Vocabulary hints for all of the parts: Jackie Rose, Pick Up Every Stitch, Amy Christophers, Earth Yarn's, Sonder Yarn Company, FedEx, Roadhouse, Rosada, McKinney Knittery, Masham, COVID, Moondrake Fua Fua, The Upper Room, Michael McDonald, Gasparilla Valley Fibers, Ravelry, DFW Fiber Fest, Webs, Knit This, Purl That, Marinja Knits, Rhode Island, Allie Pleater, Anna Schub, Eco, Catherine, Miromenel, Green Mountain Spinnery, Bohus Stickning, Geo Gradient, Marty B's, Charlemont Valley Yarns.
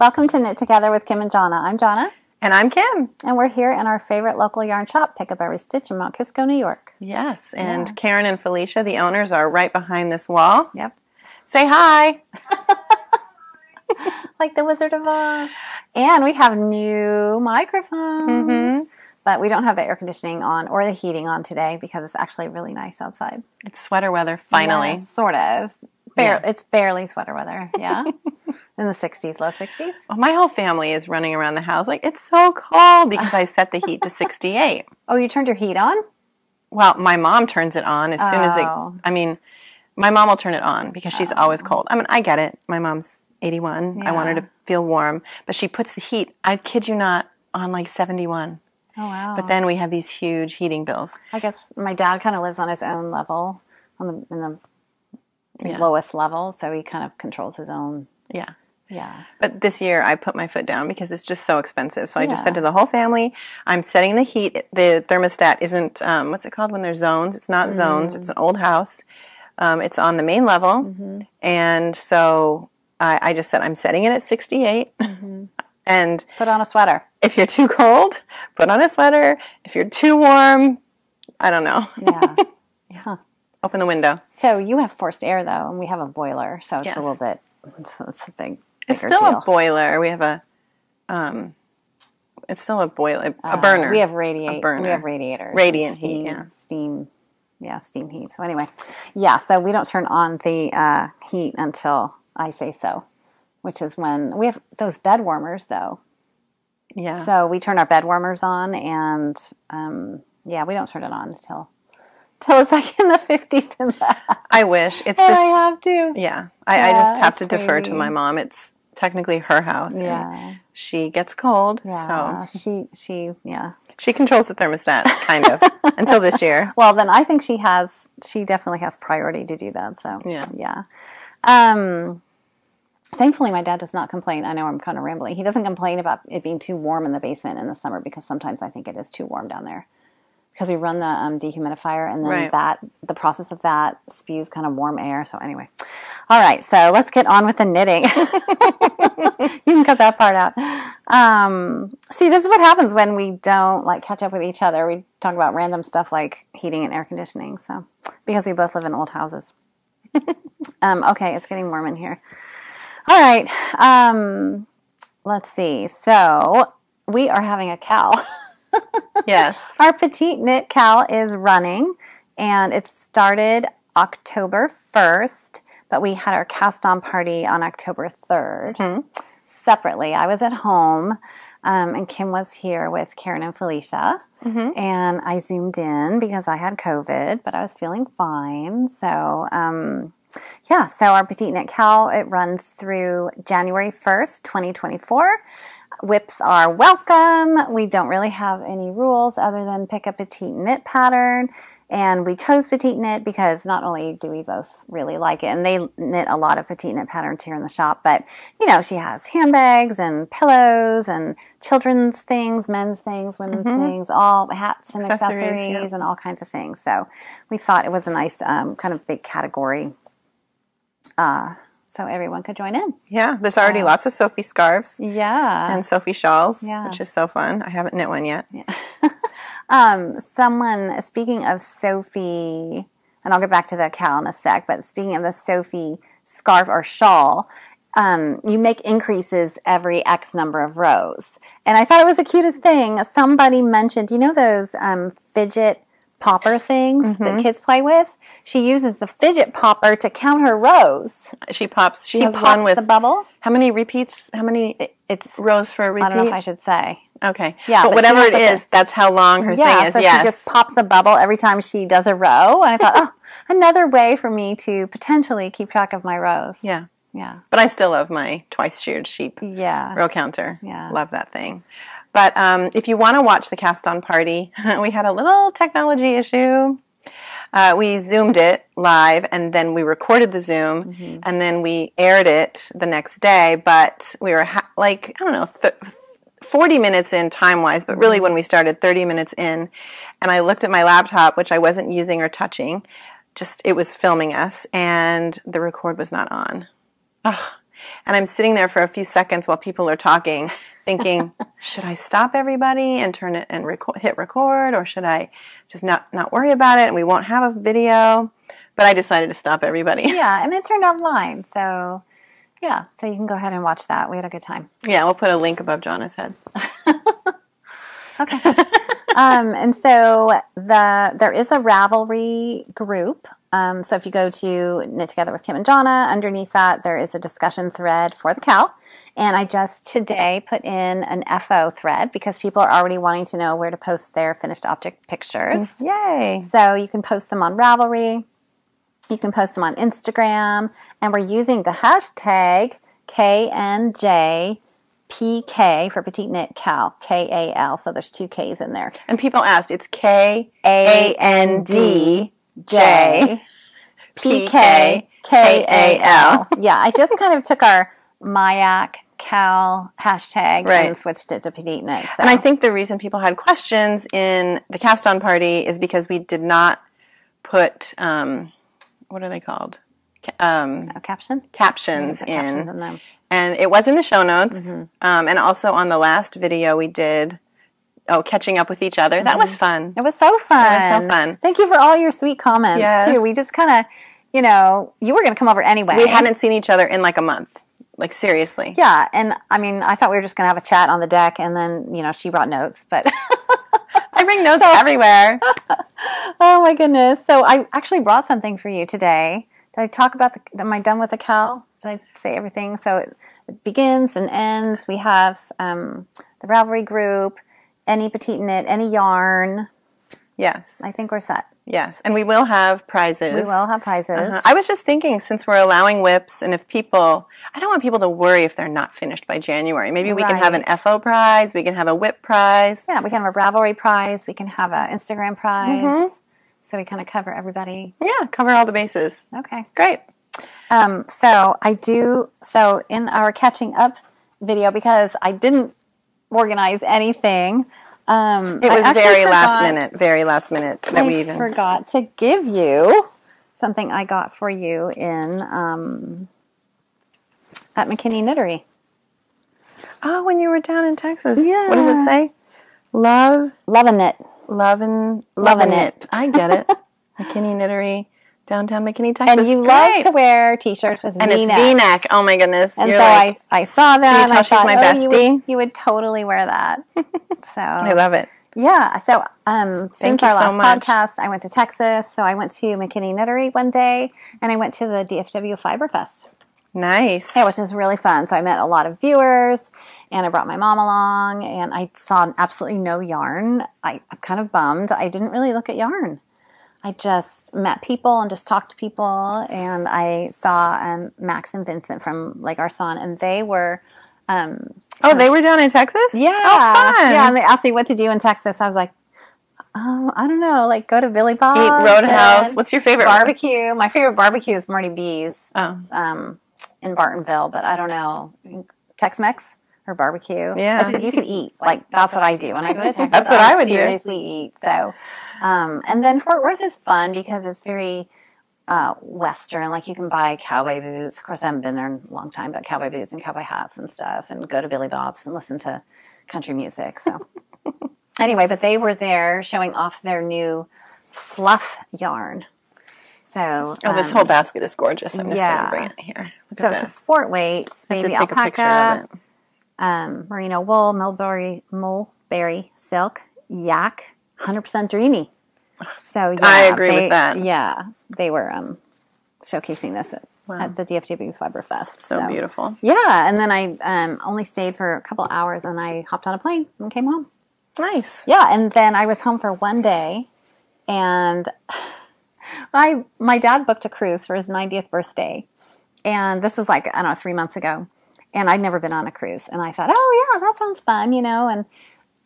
Welcome to Knit Together with Kim and Jonna. I'm Jonna. And I'm Kim. And we're here in our favorite local yarn shop, Pick Up Every Stitch in Mount Kisco, New York. Yes, and yeah. Karen and Felicia, the owners, are right behind this wall. Yep. Say hi. Like the Wizard of Oz. And we have new microphones. Mm-hmm. But we don't have the air conditioning on or the heating on today because it's actually really nice outside. It's sweater weather, finally. Yeah, sort of. Yeah. It's barely sweater weather, yeah. In the 60s, low 60s. Well, my whole family is running around the house like, it's so cold, because I set the heat to 68. Oh, you turned your heat on? Well, my mom turns it on as soon as it, I mean, my mom will turn it on because she's always cold. I mean, I get it. My mom's 81. Yeah. I want her to feel warm. But she puts the heat, I kid you not, on like 71. Oh, wow. But then we have these huge heating bills. I guess my dad kind of lives on his own level, in the lowest level, so he kind of controls his own. Yeah. Yeah. But this year I put my foot down because it's just so expensive. So I just said to the whole family, I'm setting the heat. The thermostat isn't, what's it called when there's zones? It's not zones. It's an old house. It's on the main level. Mm-hmm. And so I just said, I'm setting it at 68. Mm-hmm. And put on a sweater. If you're too cold, put on a sweater. If you're too warm, I don't know. Yeah. Huh. Open the window. So you have forced air, though, and we have a boiler, so it's a little bit, it's a big, it's still deal. A boiler. We have a, it's still a boiler, a burner. We have radiator. We have radiators. Radiant steam, heat, yeah. Steam heat. So anyway, yeah, so we don't turn on the heat until I say so, which is when, we have those bed warmers, though. Yeah. So we turn our bed warmers on, and, yeah, we don't turn it on until... So it's like in the 50s and that. I wish. It's just... I have to. Yeah. I just have to defer to my mom. It's technically her house. Yeah. And she gets cold, so... She She controls the thermostat, kind of, until this year. Well, then I think she definitely has priority to do that, so... Yeah. Yeah. Thankfully, my dad does not complain. I know I'm kind of rambling. He doesn't complain about it being too warm in the basement in the summer because sometimes I think it is too warm down there. Because we run the dehumidifier, and then the process of that spews kind of warm air. So anyway. All right. So let's get on with the knitting. You can cut that part out. See, this is what happens when we don't, like, catch up with each other. We talk about random stuff like heating and air conditioning. So because we both live in old houses. Okay. It's getting warm in here. All right. Let's see. So we are having a cowl. Yes. Our Petite Knit cowl is running, and it started October 1st, but we had our cast-on party on October 3rd. Mm-hmm. Separately, I was at home, and Kim was here with Karen and Felicia, mm-hmm. and I zoomed in because I had COVID, but I was feeling fine. So, yeah, so our Petite Knit cowl, it runs through January 1st, 2024. Whips are welcome. We don't really have any rules other than pick a petite knit pattern. And we chose petite knit because not only do we both really like it, and they knit a lot of petite knit patterns here in the shop, but, you know, she has handbags and pillows and children's things, men's things, women's things, all hats and accessories and all kinds of things. So we thought it was a nice kind of big category. So everyone could join in. Yeah, there's already lots of Sophie scarves. Yeah. And Sophie shawls, which is so fun. I haven't knit one yet. Yeah. Someone, speaking of Sophie, and I'll get back to the cowl in a sec, but speaking of the Sophie scarf or shawl, you make increases every X number of rows. And I thought it was the cutest thing. Somebody mentioned, you know those fidget popper things that kids play with. She uses the fidget popper to count her rows. She pops one with the bubble. How many repeats? How many it's rows for a repeat? I don't know if I should say. Okay. Yeah. But whatever it is, that's how long her thing is. So she just pops a bubble every time she does a row. And I thought, oh, another way for me to potentially keep track of my rows. Yeah. Yeah. But I still love my Twice Sheared Sheep row counter. Yeah. Love that thing. But if you want to watch the cast-on party, we had a little technology issue. We zoomed it live, and then we recorded the Zoom, and then we aired it the next day. But we were, 40 minutes in time-wise, but really when we started, 30 minutes in. And I looked at my laptop, which I wasn't using or touching. It was filming us, and the record was not on. Ugh. And I'm sitting there for a few seconds while people are talking, thinking, should I stop everybody and turn it and hit record, or should I just not worry about it and we won't have a video? But I decided to stop everybody. Yeah, and it turned online, so yeah, so you can go ahead and watch that. We had a good time. Yeah, we'll put a link above Jonna's head. Okay. And so there is a Ravelry group. So if you go to Knit Together with Kim and Jonna, underneath that there is a discussion thread for the cowl. And I just today put in an FO thread because people are already wanting to know where to post their finished object pictures. Yay! So you can post them on Ravelry. You can post them on Instagram. And we're using the hashtag KNJ. PK for Petite Knit Cowl, K-A-L, so there's two K's in there. And people asked, it's K-A-N-D-J-P-K-K-A-L. Yeah, I just kind of took our Mayak Cowl hashtag and switched it to Petite Knit. So. And I think the reason people had questions in the cast-on party is because we did not put, what are they called? Captions in them. And it was in the show notes, and also on the last video we did, catching up with each other. That was fun. It was so fun. It was so fun. Thank you for all your sweet comments, too. We just kind of, you know, you were going to come over anyway. We hadn't seen each other in like a month. Like, seriously. Yeah, and I mean, I thought we were just going to have a chat on the deck, and then, you know, she brought notes, but... I bring notes everywhere. Oh, my goodness. So I actually brought something for you today. Did I talk about am I done with the cowl? Did I say everything? So it begins and ends. We have the Ravelry group, any Petite Knit, any yarn. Yes. I think we're set. Yes. And we will have prizes. We will have prizes. I was just thinking, since we're allowing whips, and if people, I don't want people to worry if they're not finished by January. Maybe we can have an FO prize. We can have a whip prize. Yeah, we can have a Ravelry prize. We can have an Instagram prize. So we kind of cover everybody. Yeah, cover all the bases. Okay. Great. So in our catching up video, because I didn't organize anything. It was very last minute that we even... I forgot to give you something I got for you in, at McKinney Knittery. Oh, when you were down in Texas. Yeah. What does it say? Lovin' it. Lovin' it. I get it. McKinney Knittery, downtown McKinney, Texas. And you love to wear t-shirts with V-neck. And it's V-neck. Oh, my goodness. And I saw that, and I thought, you would totally wear that. So I love it. Yeah. So since our last podcast, I went to Texas. So I went to McKinney Knittery one day, and I went to the DFW Fiber Fest. Nice. Yeah, which was really fun. So I met a lot of viewers, and I brought my mom along, and I saw absolutely no yarn. I'm kind of bummed. I didn't really look at yarn. I just met people and just talked to people, and I saw Max and Vincent from Lake Arson, and they were... they were down in Texas? Yeah. Oh, fun. Yeah, and they asked me what to do in Texas. I was like, I don't know, like go to Billy Bob's. Eat Roadhouse. What's your favorite barbecue? My favorite barbecue is Marty B's. Oh. In Bartonville, but I don't know, Tex-Mex or barbecue. Yeah, so you can eat. Like that's what I do when I go to Texas. That's what I would seriously eat. So, and then Fort Worth is fun because it's very Western. Like you can buy cowboy boots. Of course, I haven't been there in a long time, but cowboy boots and cowboy hats and stuff, and go to Billy Bob's and listen to country music. So, anyway, but they were there showing off their new fluff yarn. So, this whole basket is gorgeous. I'm just going to bring it here. Look at this. It's a sport weight, baby alpaca, merino wool, mulberry silk, yak, 100% dreamy. So, yeah, I agree with that. Yeah, they were showcasing this at the DFW Fiber Fest. So beautiful. Yeah, and then I only stayed for a couple hours, and I hopped on a plane and came home. Nice. Yeah, and then I was home for one day, and... My dad booked a cruise for his 90th birthday, and this was like, I don't know, 3 months ago, and I'd never been on a cruise, and I thought, oh, yeah, that sounds fun, you know, and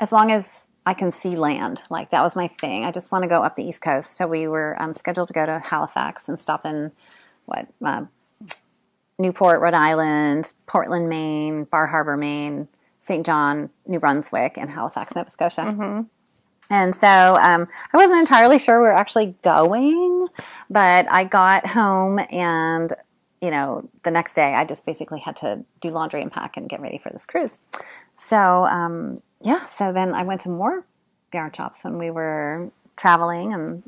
as long as I can see land, like, that was my thing. I just want to go up the East Coast, so we were scheduled to go to Halifax and stop in, Newport, Rhode Island, Portland, Maine, Bar Harbor, Maine, St. John, New Brunswick, and Halifax, Nova Scotia. And so I wasn't entirely sure we were actually going, but I got home and you know, the next day I just basically had to do laundry and pack and get ready for this cruise. So, yeah, so then I went to more yarn shops when we were traveling. And,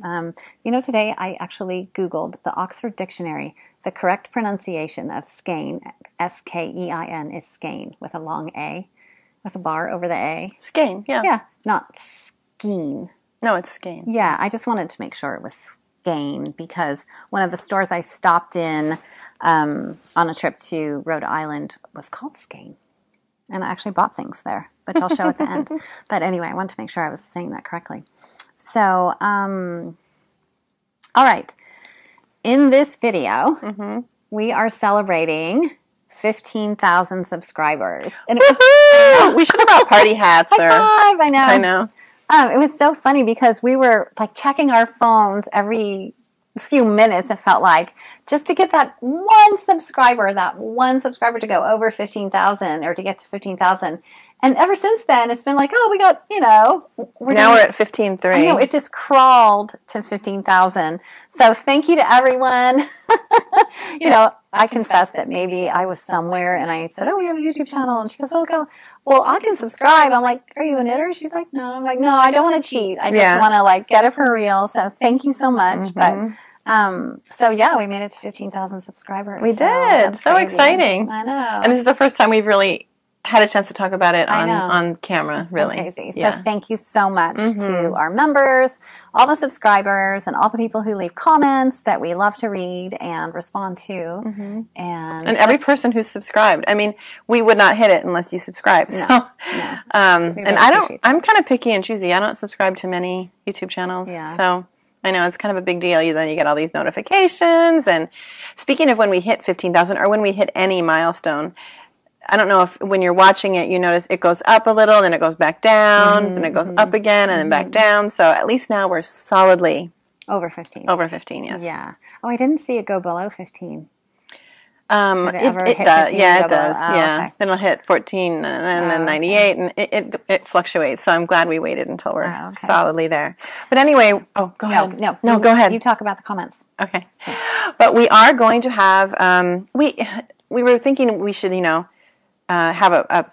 you know, today I actually Googled the Oxford Dictionary. The correct pronunciation of skein, S-K-E-I-N, is skein with a long A, with a bar over the A. Skein, yeah. Yeah, not skeen. No, it's skein. Yeah, I just wanted to make sure it was skein because one of the stores I stopped in on a trip to Rhode Island was called Skein. And I actually bought things there, which I'll show at the end. But anyway, I wanted to make sure I was saying that correctly. So, all right. In this video, we are celebrating 15,000 subscribers. And we should have brought party hats. High five, I know. I know. It was so funny because we were like checking our phones every few minutes, it felt like, just to get that one subscriber to go over 15,000 or to get to 15,000. And ever since then, it's been like, oh, we got, you know. Now we're at 15.3. I know, it just crawled to 15,000. So thank you to everyone. you know, I confess that maybe I was somewhere and I said, oh, we have a YouTube channel. And she goes, oh, go. Well, I can subscribe. I'm like, are you a knitter? She's like, no. I'm like, no, I don't want to cheat. I just want to, like, get it for real. So thank you so much. But so yeah, we made it to 15,000 subscribers. We did. So exciting. I know. And this is the first time we've really had a chance to talk about it on camera, really. It's crazy. Yeah. So thank you so much to our members, all the subscribers, and all the people who leave comments that we love to read and respond to. And every person who's subscribed. I mean, we would not hit it unless you subscribe. So, no. Really, and I'm kind of picky and choosy. I don't subscribe to many YouTube channels. Yeah. So I know it's kind of a big deal. Then you get all these notifications. And speaking of when we hit 15,000 or when we hit any milestone, I don't know if when you're watching it, you notice it goes up a little, then it goes back down, then it goes up again, and then back down. So at least now we're solidly over 15. Over 15, yes. Yeah. Oh, I didn't see it go below 15. It does. Yeah, it does. Oh, yeah. Okay. Then it'll hit 14 and then 98, and it fluctuates. So I'm glad we waited until we're solidly there. But anyway, go ahead. No, go ahead. You talk about the comments. Okay. But we are going to have we were thinking we should, you know, have I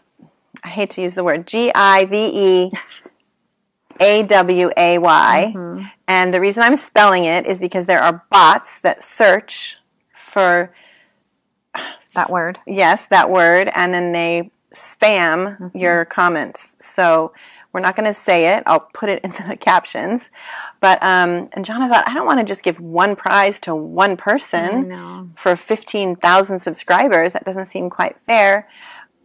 hate to use the word, G-I-V-E-A-W-A-Y. And the reason I'm spelling it is because there are bots that search for that word. Yes, that word. And then they spam your comments. So we're not going to say it. I'll put it in the captions. But, and Jonna thought, I don't want to just give one prize to one person for 15,000 subscribers. That doesn't seem quite fair.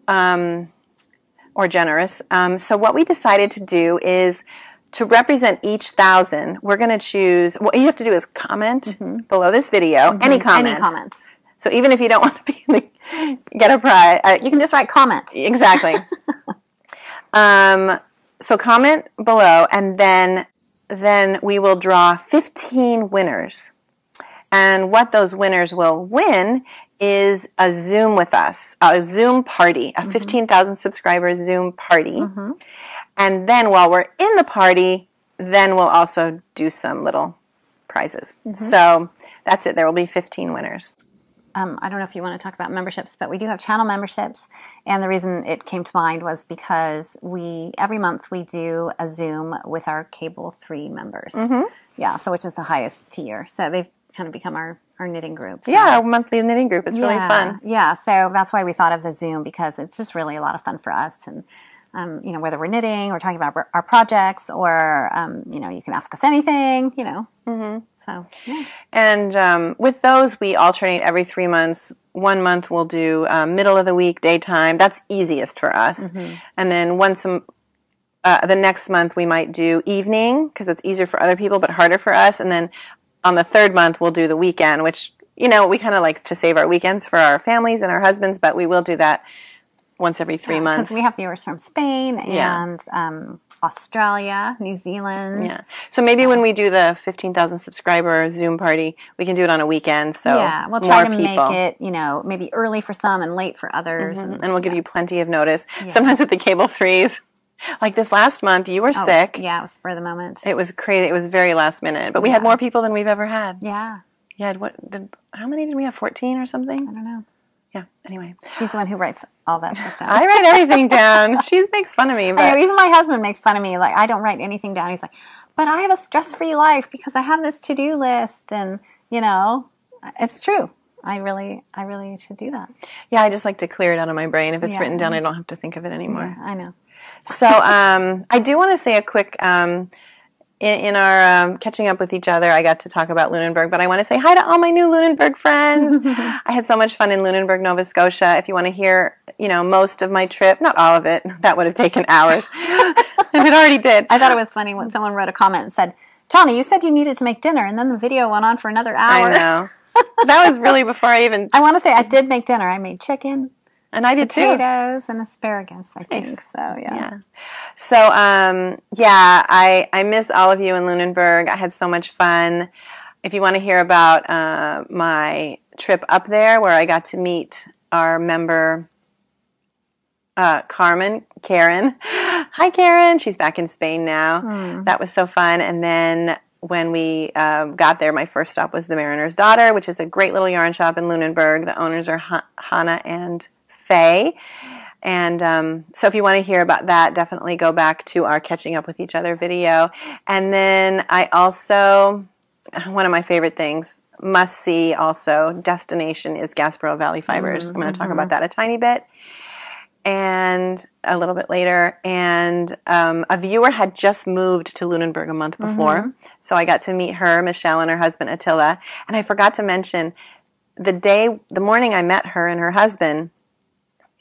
Or generous. So what we decided to do is to represent each 1,000, we're going to choose, what you have to do is comment below this video, any comment. Any comment. So even if you don't want to be get a prize. You can just write comment. Exactly. So comment below, and then we will draw 15 winners. And what those winners will win is a Zoom with us, a Zoom party, a 15,000 subscriber Zoom party. And then while we're in the party, then we'll also do some little prizes. So that's it. There will be 15 winners. I don't know if you want to talk about memberships, but we do have channel memberships. And the reason it came to mind was because every month we do a Zoom with our Cable 3 members. Yeah, so which is the highest tier. So they've kind of become our knitting group. Yeah, our monthly knitting group. It's really fun. Yeah, so that's why we thought of the Zoom, because it's just really a lot of fun for us. And, you know, whether we're knitting or talking about our projects or, you know, you can ask us anything, you know. So, yeah. And with those, we alternate every 3 months. 1 month we'll do middle of the week, daytime. That's easiest for us. And then the next month we might do evening, because it's easier for other people but harder for us. And then on the third month we'll do the weekend, which, you know, we kind of like to save our weekends for our families and our husbands, but we will do that once every 3 months. Because we have viewers from Spain and Australia, New Zealand. Yeah. So maybe when we do the 15,000 subscriber Zoom party, we can do it on a weekend. So we'll try to make it, you know, maybe early for some and late for others. And we'll give you plenty of notice. Sometimes with the Cable 3s, like this last month, you were sick. Yeah, it was for the moment. It was crazy. It was very last minute. But we had more people than we've ever had. Yeah. She had how many did we have? 14 or something? I don't know. Yeah. Anyway, she's the one who writes all that stuff down. I write everything down. She makes fun of me. But I know, even my husband makes fun of me. Like, I don't write anything down. He's like, but I have a stress-free life because I have this to-do list, and you know, it's true. I really should do that. Yeah, I just like to clear it out of my brain. If it's written down, I don't have to think of it anymore. Yeah, I know. So I do want to say a quick. In our catching up with each other, I got to talk about Lunenburg, but I want to say hi to all my new Lunenburg friends. I had so much fun in Lunenburg, Nova Scotia. If you want to hear, you know, most of my trip, not all of it, that would have taken hours, and it already did. I thought it was funny when someone wrote a comment and said, Johnny, you said you needed to make dinner, and then the video went on for another hour. I know. That was really before I even... I want to say I did make dinner. I made chicken. And I did too. Potatoes and asparagus, I think. So, yeah. So, yeah, I miss all of you in Lunenburg. I had so much fun. If you want to hear about my trip up there where I got to meet our member, Karen. Hi, Karen. She's back in Spain now. Mm. That was so fun. And then... when we got there, my first stop was the Mariner's Daughter, which is a great little yarn shop in Lunenburg. The owners are Hannah and Faye. And so if you want to hear about that, definitely go back to our Catching Up With Each Other video. And then I also, one of my favorite things, must see also, destination is Gasparilla Valley Fibers. Mm-hmm. I'm going to talk about that a tiny bit. And a little bit later, and a viewer had just moved to Lunenburg a month before, so I got to meet her, Michelle, and her husband, Attila. And I forgot to mention, the morning I met her and her husband,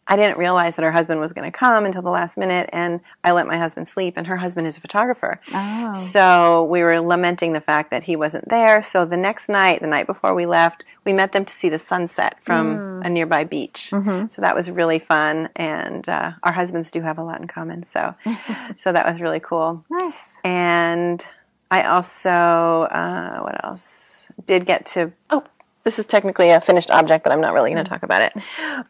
I didn't realize that her husband was going to come until the last minute, and I let my husband sleep, and her husband is a photographer. Oh. So we were lamenting the fact that he wasn't there, so the next night, the night before we left, we met them to see the sunset from a nearby beach. So that was really fun, and our husbands do have a lot in common, so that was really cool. Nice. And I also, what else, did get to... Oh. This is technically a finished object, but I'm not really going to talk about it.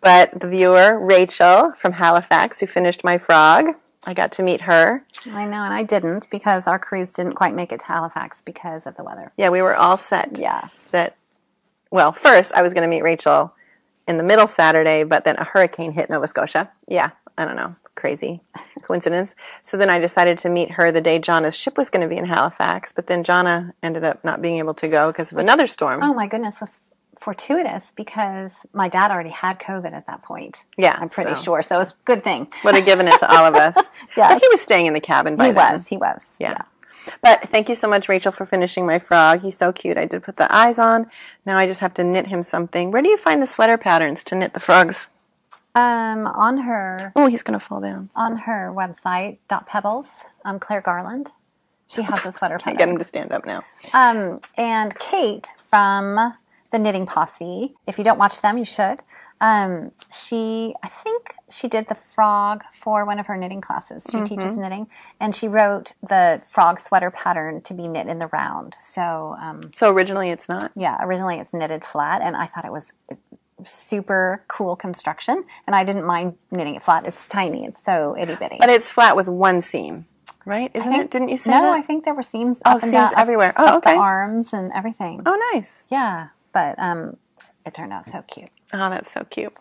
But the viewer, Rachel from Halifax, who finished my frog, I got to meet her. I know, and I didn't because our crews didn't quite make it to Halifax because of the weather. Yeah, we were all set. Yeah. Well, first I was going to meet Rachel in the middle Saturday, but then a hurricane hit Nova Scotia. Yeah, I don't know. Crazy coincidence. So then I decided to meet her the day Jana's ship was going to be in Halifax, but then Jana ended up not being able to go because of another storm. Oh, my goodness. It was fortuitous because my dad already had COVID at that point. Yeah. I'm pretty sure. So it was a good thing. Would have given it to all of us. Yeah. But he was staying in the cabin by then. He was. Yeah. But thank you so much, Rachel, for finishing my frog. He's so cute. I did put the eyes on. Now I just have to knit him something. Where do you find the sweater patterns to knit the frogs? On her... Oh, he's going to fall down. On her website, .pebbles, Claire Garland. She has a sweater pattern. I get him to stand up now. And Kate from the Knitting Posse, if you don't watch them, you should. I think she did the frog for one of her knitting classes. She teaches knitting, and she wrote the frog sweater pattern to be knit in the round. So originally it's not? Yeah, originally it's knitted flat, and I thought it was... super cool construction, and I didn't mind knitting it flat. It's tiny. It's so itty-bitty. But it's flat with one seam, right? Isn't it? Didn't you say that? No, I think there were seams up and down. Oh, seams everywhere. Oh, okay. The arms and everything. Oh, nice. Yeah, but it turned out so cute. Oh, that's so cute.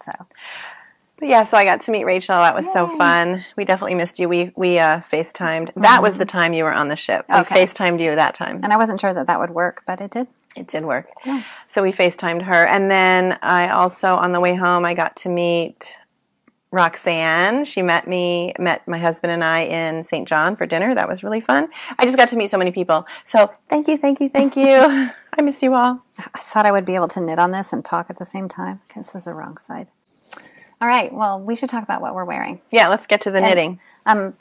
But yeah, so I got to meet Rachel. That was so fun. We definitely missed you. We FaceTimed. That was the time you were on the ship. We FaceTimed you that time. And I wasn't sure that that would work, but it did. It did work. Yeah. So we FaceTimed her. And then I also, on the way home, I got to meet Roxanne. She met my husband and I in St. John for dinner. That was really fun. I just got to meet so many people. So thank you. I miss you all. I thought I would be able to knit on this and talk at the same time. This is the wrong side. All right. Well, we should talk about what we're wearing. Yeah, let's get to the knitting. And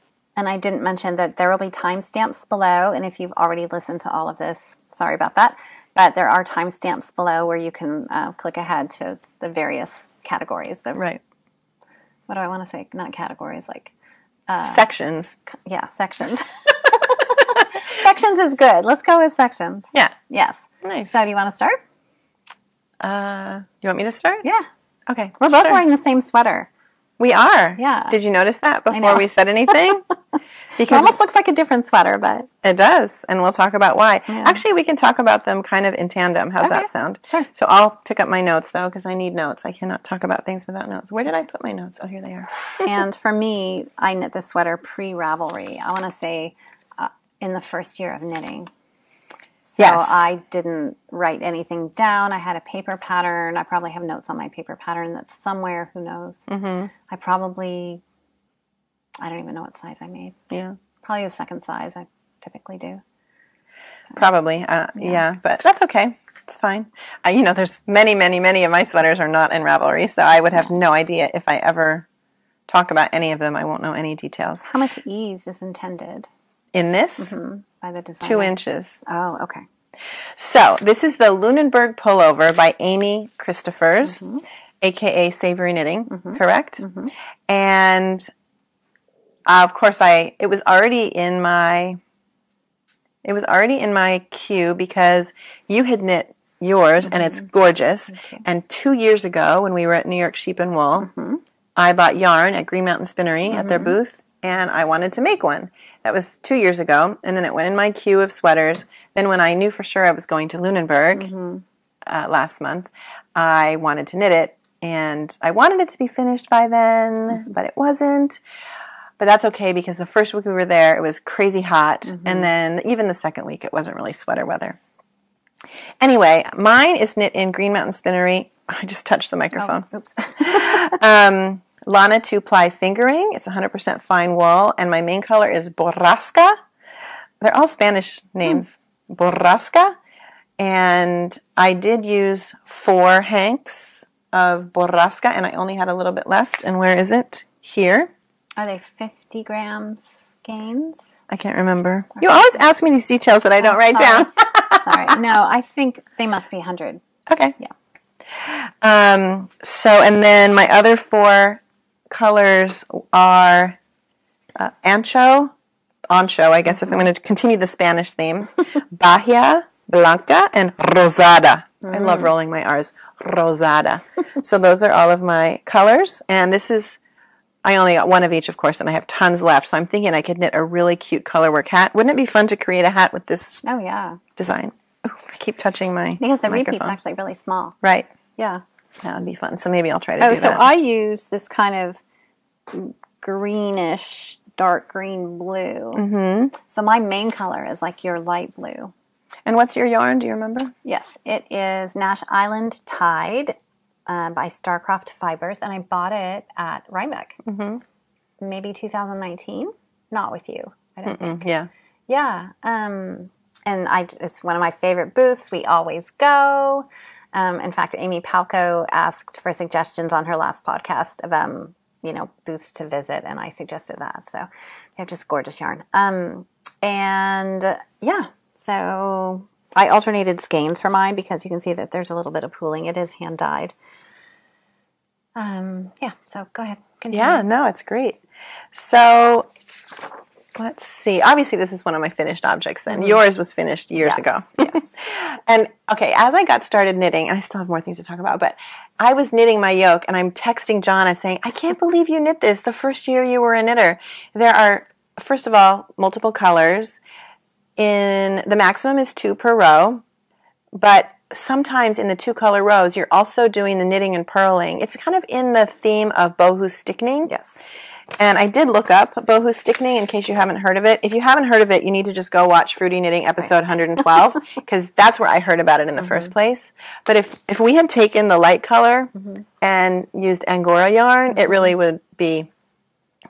I didn't mention that there will be timestamps below. And if you've already listened to all of this, sorry about that. But there are timestamps below where you can click ahead to the various categories. Right. What do I want to say? Not categories, like... sections. Yeah, sections. Sections is good. Let's go with sections. Yeah. Yes. Nice. So do you want to start? You want me to start? Yeah. Okay. We're both wearing the same sweater. We are. Yeah. Did you notice that before we said anything? Because it almost looks like a different sweater, but... It does, and we'll talk about why. Yeah. Actually, we can talk about them kind of in tandem. How's that sound? Sure. So I'll pick up my notes, though, because I need notes. I cannot talk about things without notes. Where did I put my notes? Oh, here they are. And for me, I knit this sweater pre-Ravelry. I want to say in the first year of knitting. So yes. I didn't write anything down. I had a paper pattern. I probably have notes on my paper pattern that's somewhere. Who knows? Mm-hmm. I don't even know what size I made. Yeah. Probably the second size I typically do. So, probably. Yeah, but that's okay. It's fine. You know, there's many of my sweaters are not in Ravelry, so I would have no idea if I ever talk about any of them. I won't know any details. How much ease is intended? In this? Mm-hmm. By the designer. 2 inches. Oh, okay. So this is the Lunenburg Pullover by Amy Christophers, mm-hmm. a.k.a. Savory Knitting, mm-hmm. correct? Mm-hmm. And... of course, it was already in my queue because you had knit yours, mm-hmm. and it's gorgeous. Okay. And 2 years ago, when we were at New York Sheep and Wool, mm-hmm. I bought yarn at Green Mountain Spinnery, mm-hmm. at their booth, and I wanted to make one. That was 2 years ago, and then it went in my queue of sweaters. Then when I knew for sure I was going to Lunenburg, mm-hmm. Last month, I wanted to knit it, and I wanted it to be finished by then, mm-hmm. but it wasn't. But that's okay because the first week we were there, it was crazy hot. Mm-hmm. And then even the second week, it wasn't really sweater weather. Anyway, mine is knit in Green Mountain Spinnery. I just touched the microphone. Oh, oops. Lana 2-ply fingering. It's 100% fine wool. And my main color is Borrasca. They're all Spanish names. Mm. Borrasca. And I did use 4 hanks of Borrasca, and I only had a little bit left. And where is it? Here. Are they 50 grams skeins? I can't remember. You always ask me these details that I don't write down. Sorry. No, I think they must be 100. Okay. Yeah. So, and then my other 4 colors are ancho, I guess, mm-hmm. if I'm going to continue the Spanish theme, Bahia, Blanca, and Rosada. Mm. I love rolling my R's. Rosada. So those are all of my colors, and this is... I only got 1 of each, of course, and I have tons left. So I'm thinking I could knit a really cute colorwork hat. Wouldn't it be fun to create a hat with this design? Ooh, I keep touching my Because the microphone. Repeat's actually really small. Right. Yeah. That would be fun. So maybe I'll try to do that. Oh, so I use this kind of greenish, dark green blue. Mm-hmm. So my main color is like your light blue. And what's your yarn? Do you remember? Yes. It is Nash Island Tide. By Starcraft Fibers, and I bought it at Rhinebeck, mm-hmm. maybe 2019. Not with you, I don't think. Yeah, yeah. And it's one of my favorite booths. We always go. In fact, Amy Palco asked for suggestions on her last podcast of booths to visit, and I suggested that. So they have just gorgeous yarn. So I alternated skeins for mine because you can see that there's a little bit of pooling. It is hand dyed. So go ahead. Continue. Yeah, no, it's great. So let's see. Obviously, this is one of my finished objects then. Mm-hmm. Yours was finished years ago. Yes. And okay, as I got started knitting, and I still have more things to talk about, but I was knitting my yoke and I'm texting John and saying, I can't believe you knit this the first year you were a knitter. There are, first of all, multiple colors. In the maximum is 2 per row, but sometimes in the 2-color rows, you're also doing the knitting and purling. It's kind of in the theme of Bohus Stickning. Yes. And I did look up Bohus Stickning in case you haven't heard of it. If you haven't heard of it, you need to just go watch Fruity Knitting episode 112 because that's where I heard about it in the first place. But if we had taken the light color and used Angora yarn, it really would be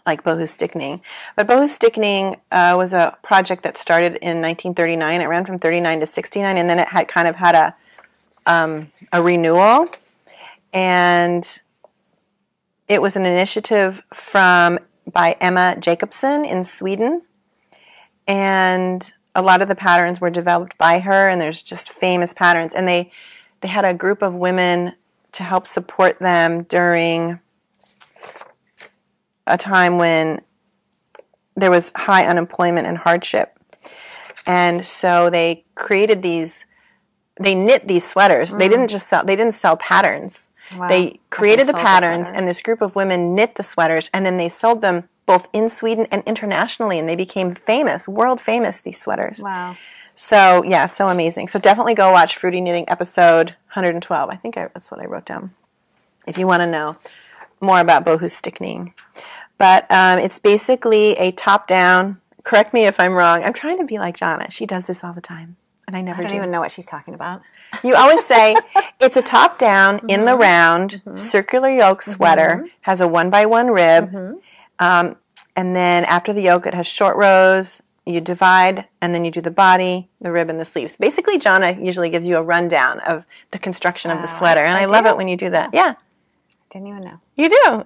like Bohus Stickning. But Bohus Stickning was a project that started in 1939. It ran from 39 to 69, and then it had kind of had a renewal. And it was an initiative by Emma Jacobson in Sweden. And a lot of the patterns were developed by her, and there's just famous patterns. And they had a group of women to help support them during a time when there was high unemployment and hardship. And so they created they knit these sweaters. Mm. They didn't sell patterns. Wow. They created the patterns, and this group of women knit the sweaters, and then they sold them both in Sweden and internationally, and they became famous, world famous, these sweaters. Wow. So, yeah, so amazing. So definitely go watch Fruity Knitting episode 112. I think that's what I wrote down, if you want to know more about Bohus Stickning. But it's basically a top-down, correct me if I'm wrong. I'm trying to be like Jana. She does this all the time, and I never do. I don't even know what she's talking about. You always say it's a top-down, mm-hmm. in the round, mm-hmm. circular yoke sweater, mm-hmm. has a 1x1 rib, mm-hmm. And then after the yoke it has short rows. You divide, and then you do the body, the rib, and the sleeves. Basically, Jana usually gives you a rundown of the construction of the sweater, and I love it when you do that. Yeah. Didn't even know. You do.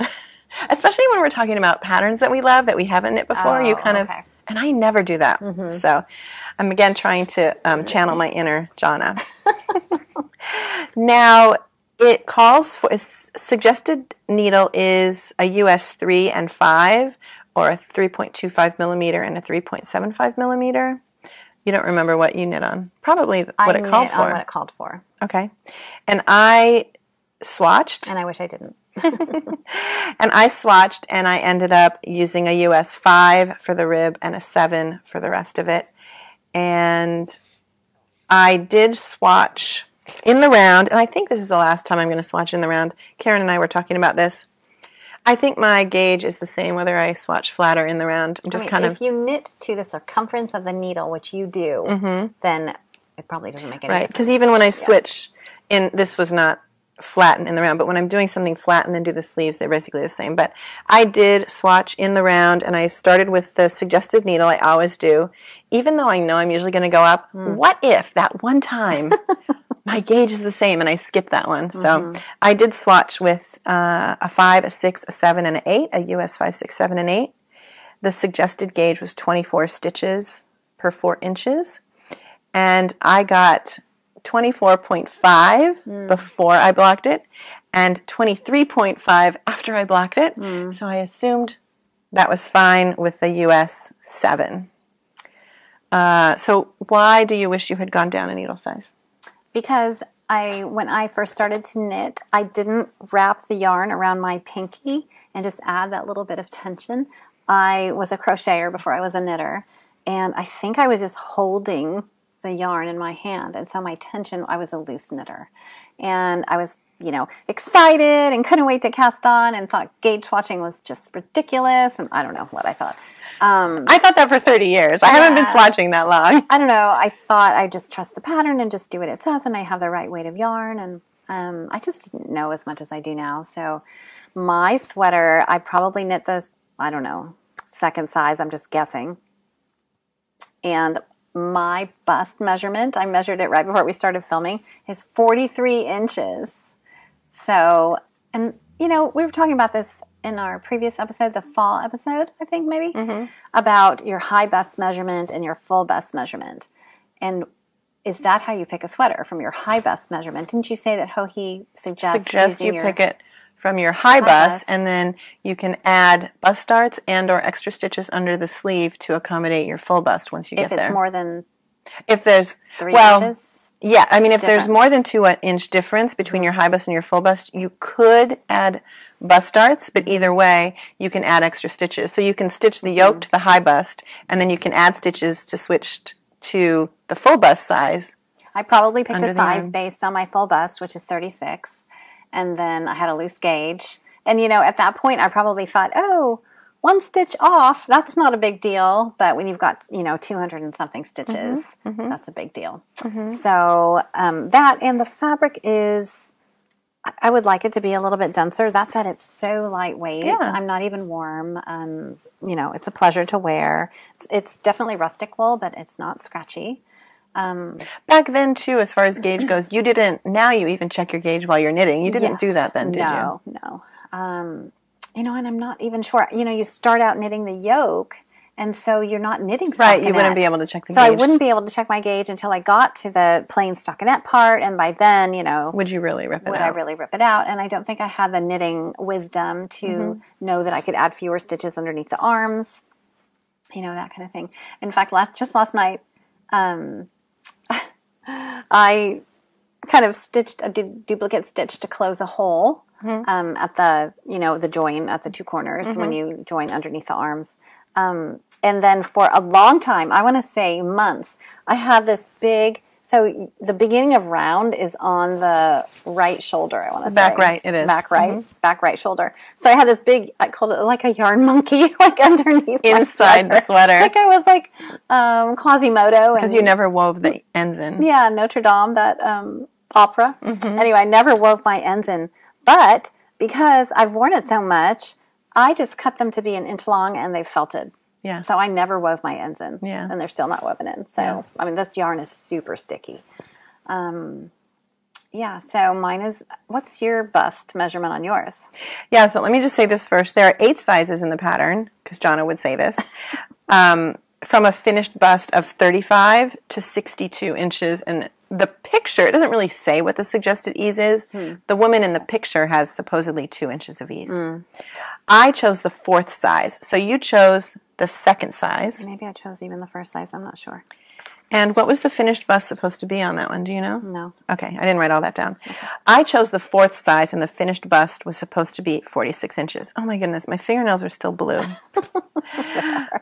Especially when we're talking about patterns that we love that we haven't knit before. You kind of, and I never do that. Mm-hmm. So I'm, again, trying to channel my inner Jana. Now, it calls for, its suggested needle is a US 3 and 5, or a 3.25 millimeter and a 3.75 millimeter. You don't remember what you knit on. Probably what it called for. I knit on what it called for. Okay. And I swatched. And I wish I didn't. And I swatched, and I ended up using a US 5 for the rib and a 7 for the rest of it. And I did swatch in the round, and I think this is the last time I'm going to swatch in the round. Karen and I were talking about this. I think my gauge is the same whether I swatch flat or in the round. I'm just if you knit to the circumference of the needle, which you do, mm-hmm. then it probably doesn't make any difference. Right, because even when I switch in, this was not flat and in the round, but when I'm doing something flat and then do the sleeves, they're basically the same. But I did swatch in the round, and I started with the suggested needle. I always do, even though I know I'm usually going to go up. Mm. What if that one time my gauge is the same and I skipped that one? Mm-hmm. So I did swatch with a 5, a 6, a 7, and an 8, a US 5, 6, 7, and 8. The suggested gauge was 24 stitches per 4 inches, and I got 24.5 before I blocked it, and 23.5 after I blocked it. Mm. So I assumed that was fine with the US 7. So why do you wish you had gone down a needle size? Because when I first started to knit, I didn't wrap the yarn around my pinky and just add that little bit of tension. I was a crocheter before I was a knitter, and I think I was just holding the yarn in my hand, and so my tension, I was a loose knitter, and I was, excited and couldn't wait to cast on, and thought gauge swatching was just ridiculous, and I don't know what I thought. I thought that for 30 years. I haven't been swatching that long. I don't know. I thought I just trust the pattern and just do what it says, and I have the right weight of yarn, and I just didn't know as much as I do now. So my sweater, I probably knit this, I don't know, second size, I'm just guessing, and my bust measurement, I measured it right before we started filming, is 43 inches. So, and we were talking about this in our previous episode, the fall episode, I think maybe, mm-hmm. about your high bust measurement and your full bust measurement. And is that how you pick a sweater, from your high bust measurement? Didn't you say that Hohe suggests you pick it from your high bust, and then you can add bust darts and or extra stitches under the sleeve to accommodate your full bust once you get there. If it's more than 3 inches? Yeah, I mean, if there's more than 2-inch difference between your high bust and your full bust, you could add bust darts, but either way, you can add extra stitches. So you can stitch the yoke to the high bust, and then you can add stitches to switch to the full bust size. I probably picked a size based on my full bust, which is 36. And then I had a loose gauge. And, at that point, I probably thought, oh, 1 stitch off, that's not a big deal. But when you've got, 200 and something stitches, mm-hmm, mm-hmm. that's a big deal. Mm-hmm. So that, and the fabric is, I would like it to be a little bit denser. That said, it's so lightweight. Yeah. I'm not even warm. It's a pleasure to wear. It's definitely rustic wool, but it's not scratchy. Back then, too, as far as gauge goes, now you even check your gauge while you're knitting. You didn't do that then, did you? No. And I'm not even sure. You start out knitting the yoke, and so you're not knitting stockinette. Right, you wouldn't be able to check the gauge. So I wouldn't be able to check my gauge until I got to the plain stockinette part, and by then, would you really rip it out? Would I really rip it out? And I don't think I had the knitting wisdom to know that I could add fewer stitches underneath the arms, that kind of thing. In fact, just last night, I kind of stitched a duplicate stitch to close a hole at the, the join at the two corners when you join underneath the arms. And then for a long time, I want to say months, I had this big, so the beginning of round is on the right shoulder, I want to say. Back right, it is. Back right, back right shoulder. So I had this big, I called it like a yarn monkey, like underneath inside the sweater. Like I was like Quasimodo. Because you never wove the ends in. Yeah, Notre Dame, that opera. Anyway, I never wove my ends in. But because I've worn it so much, I just cut them to be an inch long and they felted. Yeah. So I never wove my ends in. Yeah. And they're still not woven in. So, yeah. I mean, this yarn is super sticky. Yeah. So mine is, what's your bust measurement on yours? Yeah. So let me just say this first. There are 8 sizes in the pattern, because Jonna would say this, from a finished bust of 35 to 62 inches. And the picture, it doesn't really say what the suggested ease is. The woman in the picture has supposedly 2 inches of ease. I chose the 4th size. So you chose the 2nd size. Maybe I chose even the 1st size. I'm not sure. And what was the finished bust supposed to be on that one? Do you know? No. Okay. I didn't write all that down. I chose the 4th size, and the finished bust was supposed to be 46 inches. Oh, my goodness. My fingernails are still blue.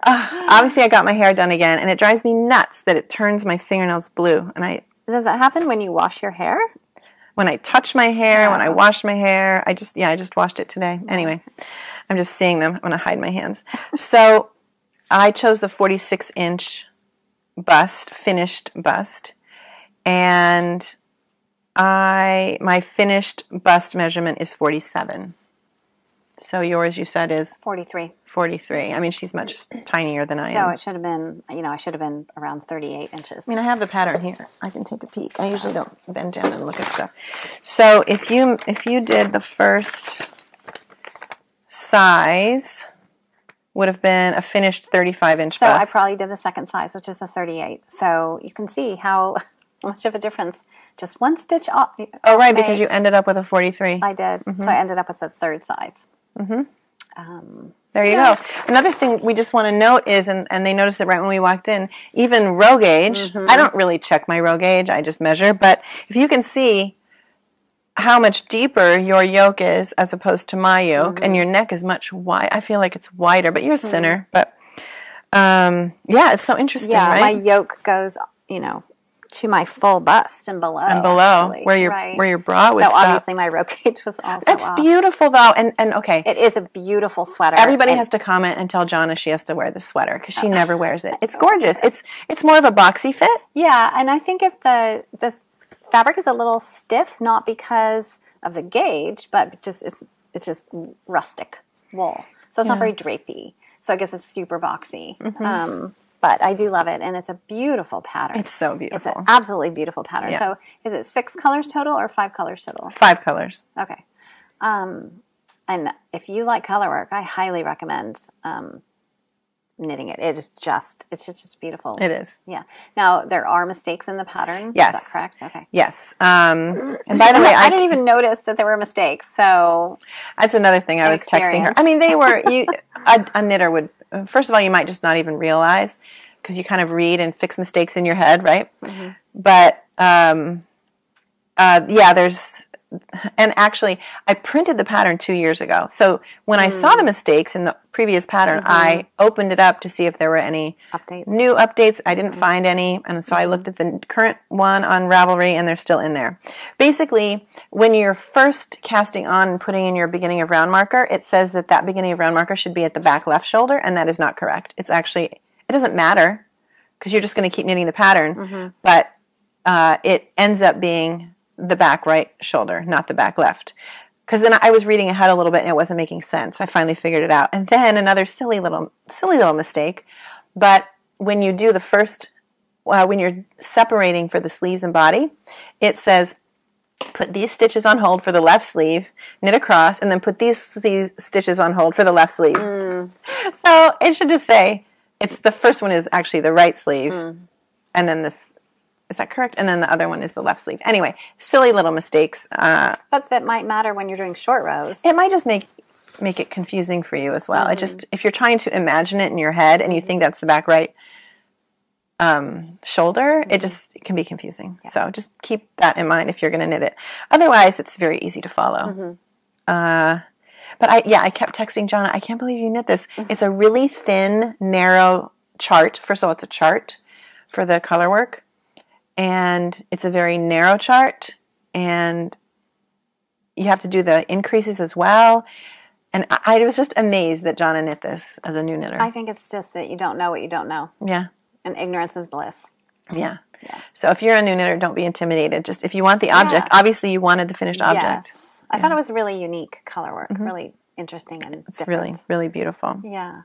Obviously, I got my hair done again, and it drives me nuts that it turns my fingernails blue. And I Does that happen when you wash your hair? When I touch my hair, when I wash my hair. I just, I just washed it today. Anyway, I'm just seeing them. I'm going to hide my hands. So I chose the 46-inch bust, finished bust, and my finished bust measurement is 47. So yours, you said, is? 43. 43. I mean, she's much tinier than I am. So it should have been, I should have been around 38 inches. I mean, I have the pattern here. I can take a peek. I usually don't bend down and look at stuff. So if you did the first size, would have been a finished 35-inch bust. So I probably did the 2nd size, which is a 38. So you can see how much of a difference. Just one stitch off. Oh, right, because you ended up with a 43. I did. So I ended up with the 3rd size. There you go. Another thing we just want to note is, and they noticed it right when we walked in, even row gauge. I don't really check my row gauge. I just measure. But if you can see how much deeper your yoke is as opposed to my yoke, and your neck is much wide. I feel like it's wider, but you're thinner. But, yeah, it's so interesting, right? Yeah, my yoke goes, to my full bust and below. And below, actually, where your bra would stop. So obviously my row gauge was also off. Beautiful, though. And okay. It is a beautiful sweater. Everybody has to comment and tell Jonna she has to wear the sweater because she never wears it. It's gorgeous. It's more of a boxy fit. Yeah, and I think if the fabric is a little stiff, not because of the gauge, but just it's just rustic wool. So it's not very drapey. So I guess it's super boxy. But I do love it, and it's a beautiful pattern. It's so beautiful. It's an absolutely beautiful pattern. Yeah. So is it 6 colors total or 5 colors total? 5 colors. Okay. And if you like color work, I highly recommend knitting it. It is just, it's just beautiful. It is. Yeah. Now, there are mistakes in the pattern. Yes. Is that correct? Okay. Yes. And by the way, I didn't even notice that there were mistakes, so. That's another thing I was texting her. I mean, they were, a knitter would, first of all, you might just not even realize because you kind of read and fix mistakes in your head, right? But, yeah, there's, and actually, I printed the pattern 2 years ago. So when I saw the mistakes in the previous pattern, I opened it up to see if there were any updates. New updates. I didn't find any. And so I looked at the current one on Ravelry, and they're still in there. Basically, when you're first casting on and putting in your beginning of round marker, it says that that beginning of round marker should be at the back left shoulder, and that is not correct. It's actually, it doesn't matter because you're just going to keep knitting the pattern, but it ends up being the back right shoulder, not the back left. Because then I was reading ahead a little bit and it wasn't making sense. I finally figured it out. And then another silly little mistake. But when you do the first, when you're separating for the sleeves and body, it says, put these stitches on hold for the left sleeve, knit across, and then put these stitches on hold for the left sleeve. So it should just say, it's the first one is actually the right sleeve. And then this, is that correct? And then the other one is the left sleeve. Anyway, silly little mistakes. But that might matter when you're doing short rows. It might just make it confusing for you as well. It just, if you're trying to imagine it in your head and you think that's the back right shoulder, it just can be confusing. Yeah. So just keep that in mind if you're going to knit it. Otherwise, it's very easy to follow. But I kept texting John, I can't believe you knit this. It's a really thin, narrow chart. First of all, it's a chart for the color work. And it's a very narrow chart. And you have to do the increases as well. And I was just amazed that Jonna knit this as a new knitter. I think it's just that you don't know what you don't know. Yeah. And ignorance is bliss. Yeah. Yeah. So if you're a new knitter, don't be intimidated. Just if you want the object, obviously you wanted the finished object. Yes. I thought it was really unique color work, really interesting and it's different. Really, really beautiful. Yeah.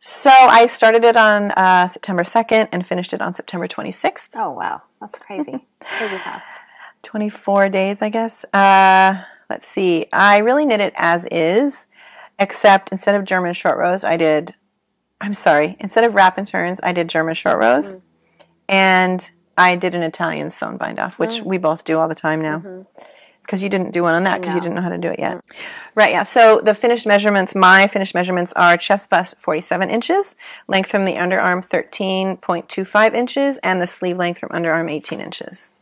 So I started it on September 2nd and finished it on September 26th. Oh, wow. That's crazy. Crazy fast. 24 days, I guess. Let's see. I really knit it as is, except instead of German short rows, I did, I'm sorry, instead of wrap and turns, I did German short rows. And I did an Italian sewn bind off, which we both do all the time now. Because you didn't do one on that because you didn't know how to do it yet. Right, yeah. So the finished measurements, my finished measurements are chest bust 47 inches, length from the underarm 13.25 inches, and the sleeve length from underarm 18 inches.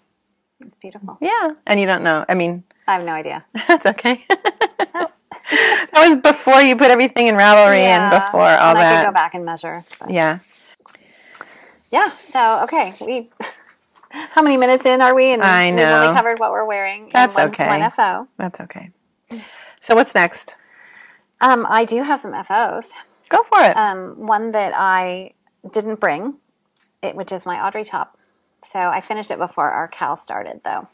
It's beautiful. Yeah. And you don't know. I mean, I have no idea. That's okay. That was before you put everything in Ravelry and before all that. I could go back and measure. But. Yeah. Yeah. So, okay. We... How many minutes in are we? And I know. We've only covered what we're wearing. That's okay. One FO. That's okay. So what's next? I do have some FOs. Go for it. One that I didn't bring, which is my Audrey top. So I finished it before our Cal started, though.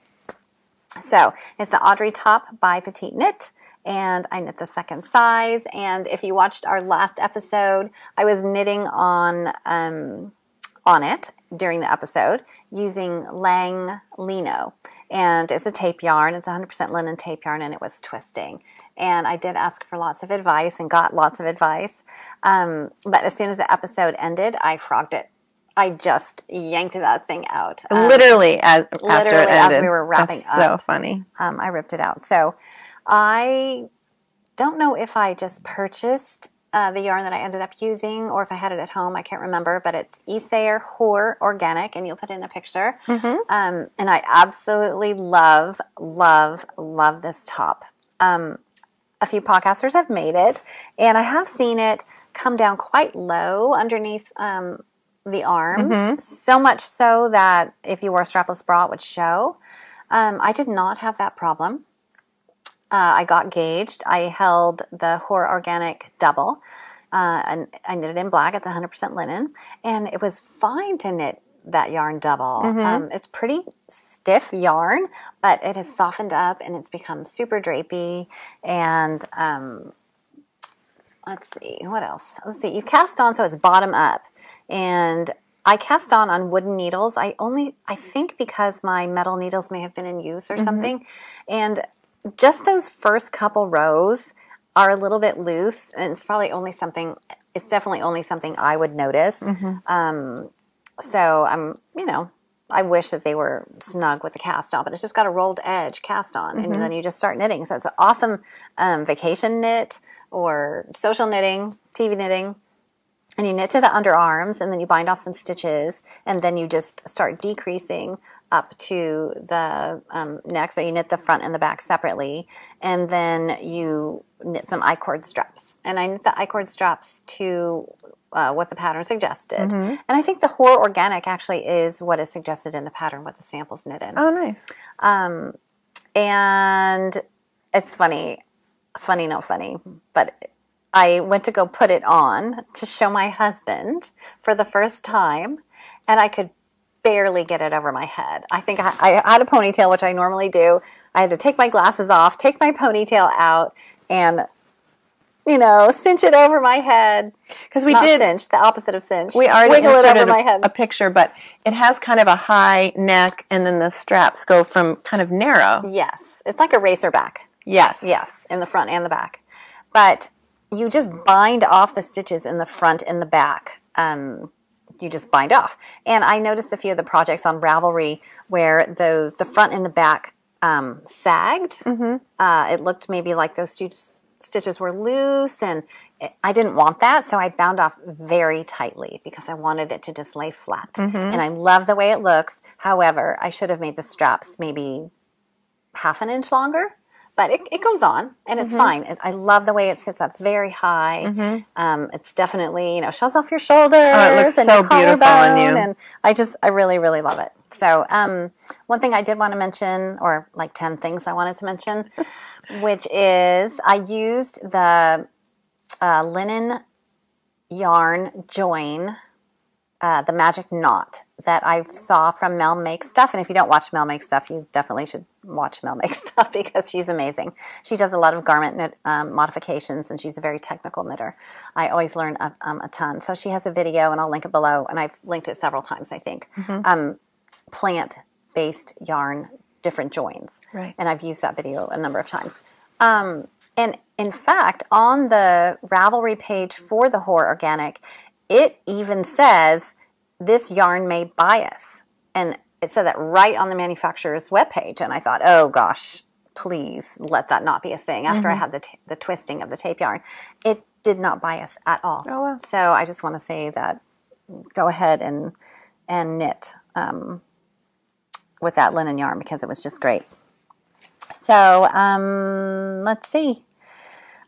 So it's the Audrey top by Petite Knit. And I knit the second size. And if you watched our last episode, I was knitting on it during the episode using Lang Lino, and it's a tape yarn. It's 100% linen tape yarn, and it was twisting. And I did ask for lots of advice and got lots of advice. But as soon as the episode ended, I frogged it. I just yanked that thing out. Literally after it ended, as we were wrapping up. That's so funny. I ripped it out. So I don't know if I just purchased the yarn that I ended up using, or if I had it at home, I can't remember, but it's Isager Hør Organic, and you'll put in a picture. And I absolutely love, love, love this top. A few podcasters have made it, and I have seen it come down quite low underneath the arms, so much so that if you wore a strapless bra, it would show. I did not have that problem. I got gauged. I held the Hør Organic double, and I knit it in black. It's 100% linen, and it was fine to knit that yarn double. It's pretty stiff yarn, but it has softened up, and it's become super drapey. And let's see, what else? Let's see. You cast on, so it's bottom up, and I cast on wooden needles. I think because my metal needles may have been in use or something, and just those first couple rows are a little bit loose, and it's probably only something, it's definitely only something I would notice. So I'm, you know, I wish that they were snug with the cast on, but it's just got a rolled edge cast on, and then you just start knitting. So it's an awesome vacation knit or social knitting, TV knitting, and you knit to the underarms, and then you bind off some stitches, and then you just start decreasing up to the neck. So you knit the front and the back separately, and then you knit some I-cord straps. And I knit the I-cord straps to what the pattern suggested. And I think the Hør Organic actually is what is suggested in the pattern, what the sample's knit in. Oh, nice. And it's funny. Funny, not funny. But I went to go put it on to show my husband for the first time, and I could barely get it over my head. I think I had a ponytail, which I normally do. I had to take my glasses off, take my ponytail out, and, you know, cinch it over my head. Because we did cinch, the opposite of cinch. We already inserted a picture, but it has kind of a high neck, and then the straps go from kind of narrow. Yes. It's like a racer back. Yes. Yes, in the front and the back. But you just bind off the stitches in the front and the back. You just bind off. And I noticed a few of the projects on Ravelry where those the front and the back sagged. It looked maybe like those stitches were loose, and I didn't want that, so I bound off very tightly because I wanted it to just lay flat. Mm-hmm. And I love the way it looks. However, I should have made the straps maybe half an inch longer, but it goes on and it's mm-hmm. fine. I love the way it sits up very high. Mm-hmm. It's definitely, you know, shows off your shoulders. Oh, it looks so beautiful on you. And I really, really love it. So one thing I did want to mention, or like 10 things I wanted to mention, which is I used the linen yarn join, the magic knot that I saw from Mel Makes Stuff. And if you don't watch Mel Makes Stuff, you definitely should watch Mel Makes Stuff because she's amazing. She does a lot of garment knit, modifications, and she's a very technical knitter. I always learn a ton. So she has a video, and I'll link it below, and I've linked it several times, I think. Mm-hmm. Plant-based yarn, different joins. Right. And I've used that video a number of times. And in fact, on the Ravelry page for the Hør Organic, it even says this yarn may bias. And it said that right on the manufacturer's webpage. And I thought, oh gosh, please let that not be a thing. After mm-hmm. I had the twisting of the tape yarn, it did not bias at all. Oh, wow. So I just want to say that go ahead and knit with that linen yarn because it was just great. So let's see.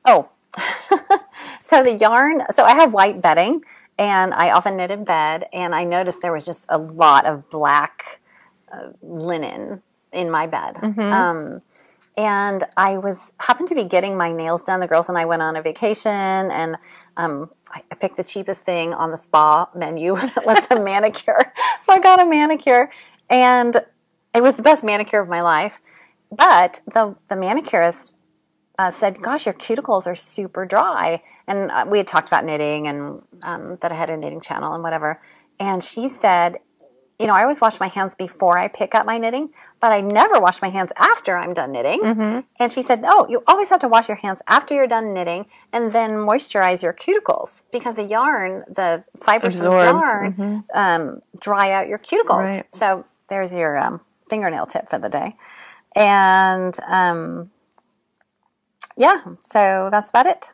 Oh, so the yarn. So I have white bedding, and I often knit in bed. And I noticed there was just a lot of black linen in my bed. Mm-hmm. And I happened to be getting my nails done. The girls and I went on a vacation, and I picked the cheapest thing on the spa menu. That was a manicure. So I got a manicure, and it was the best manicure of my life. But the manicurist said, gosh, your cuticles are super dry. And we had talked about knitting and that I had a knitting channel and whatever. And she said, you know, I always wash my hands before I pick up my knitting, but I never wash my hands after I'm done knitting. Mm-hmm. And she said, no, you always have to wash your hands after you're done knitting and then moisturize your cuticles because the yarn, the fibers of the yarn, mm-hmm. Dry out your cuticles. Right. So there's your fingernail tip for the day. And, yeah, so that's about it.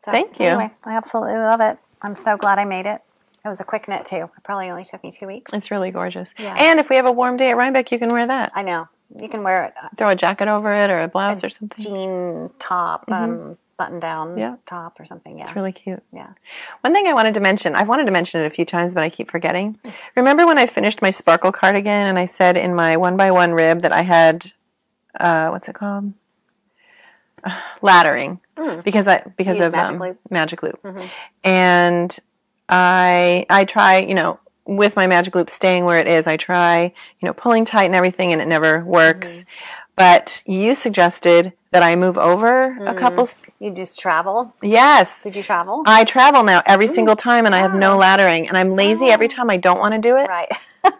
So, thank you. Anyway, I absolutely love it. I'm so glad I made it. It was a quick knit, too. It probably only took me 2 weeks. It's really gorgeous. Yeah. And if we have a warm day at Rhinebeck, you can wear that. I know. You can wear it. Throw a jacket over it or a blouse or something. Jean top, mm-hmm. Button-down top or something. Yeah, it's really cute. Yeah. One thing I wanted to mention, I've wanted to mention it a few times, but I keep forgetting. Remember when I finished my sparkle cardigan and I said in my 1x1 rib that I had, what's it called? Laddering. Mm. Because of magic loop. Mm-hmm. And I try, you know, with my magic loop staying where it is, I try, you know, pulling tight and everything, and it never works. Mm-hmm. But you suggested that I move over a couple. You just travel? Yes. Did you travel? I travel now every single time, and I have no laddering. And I'm lazy every time. I don't want to do it. Right.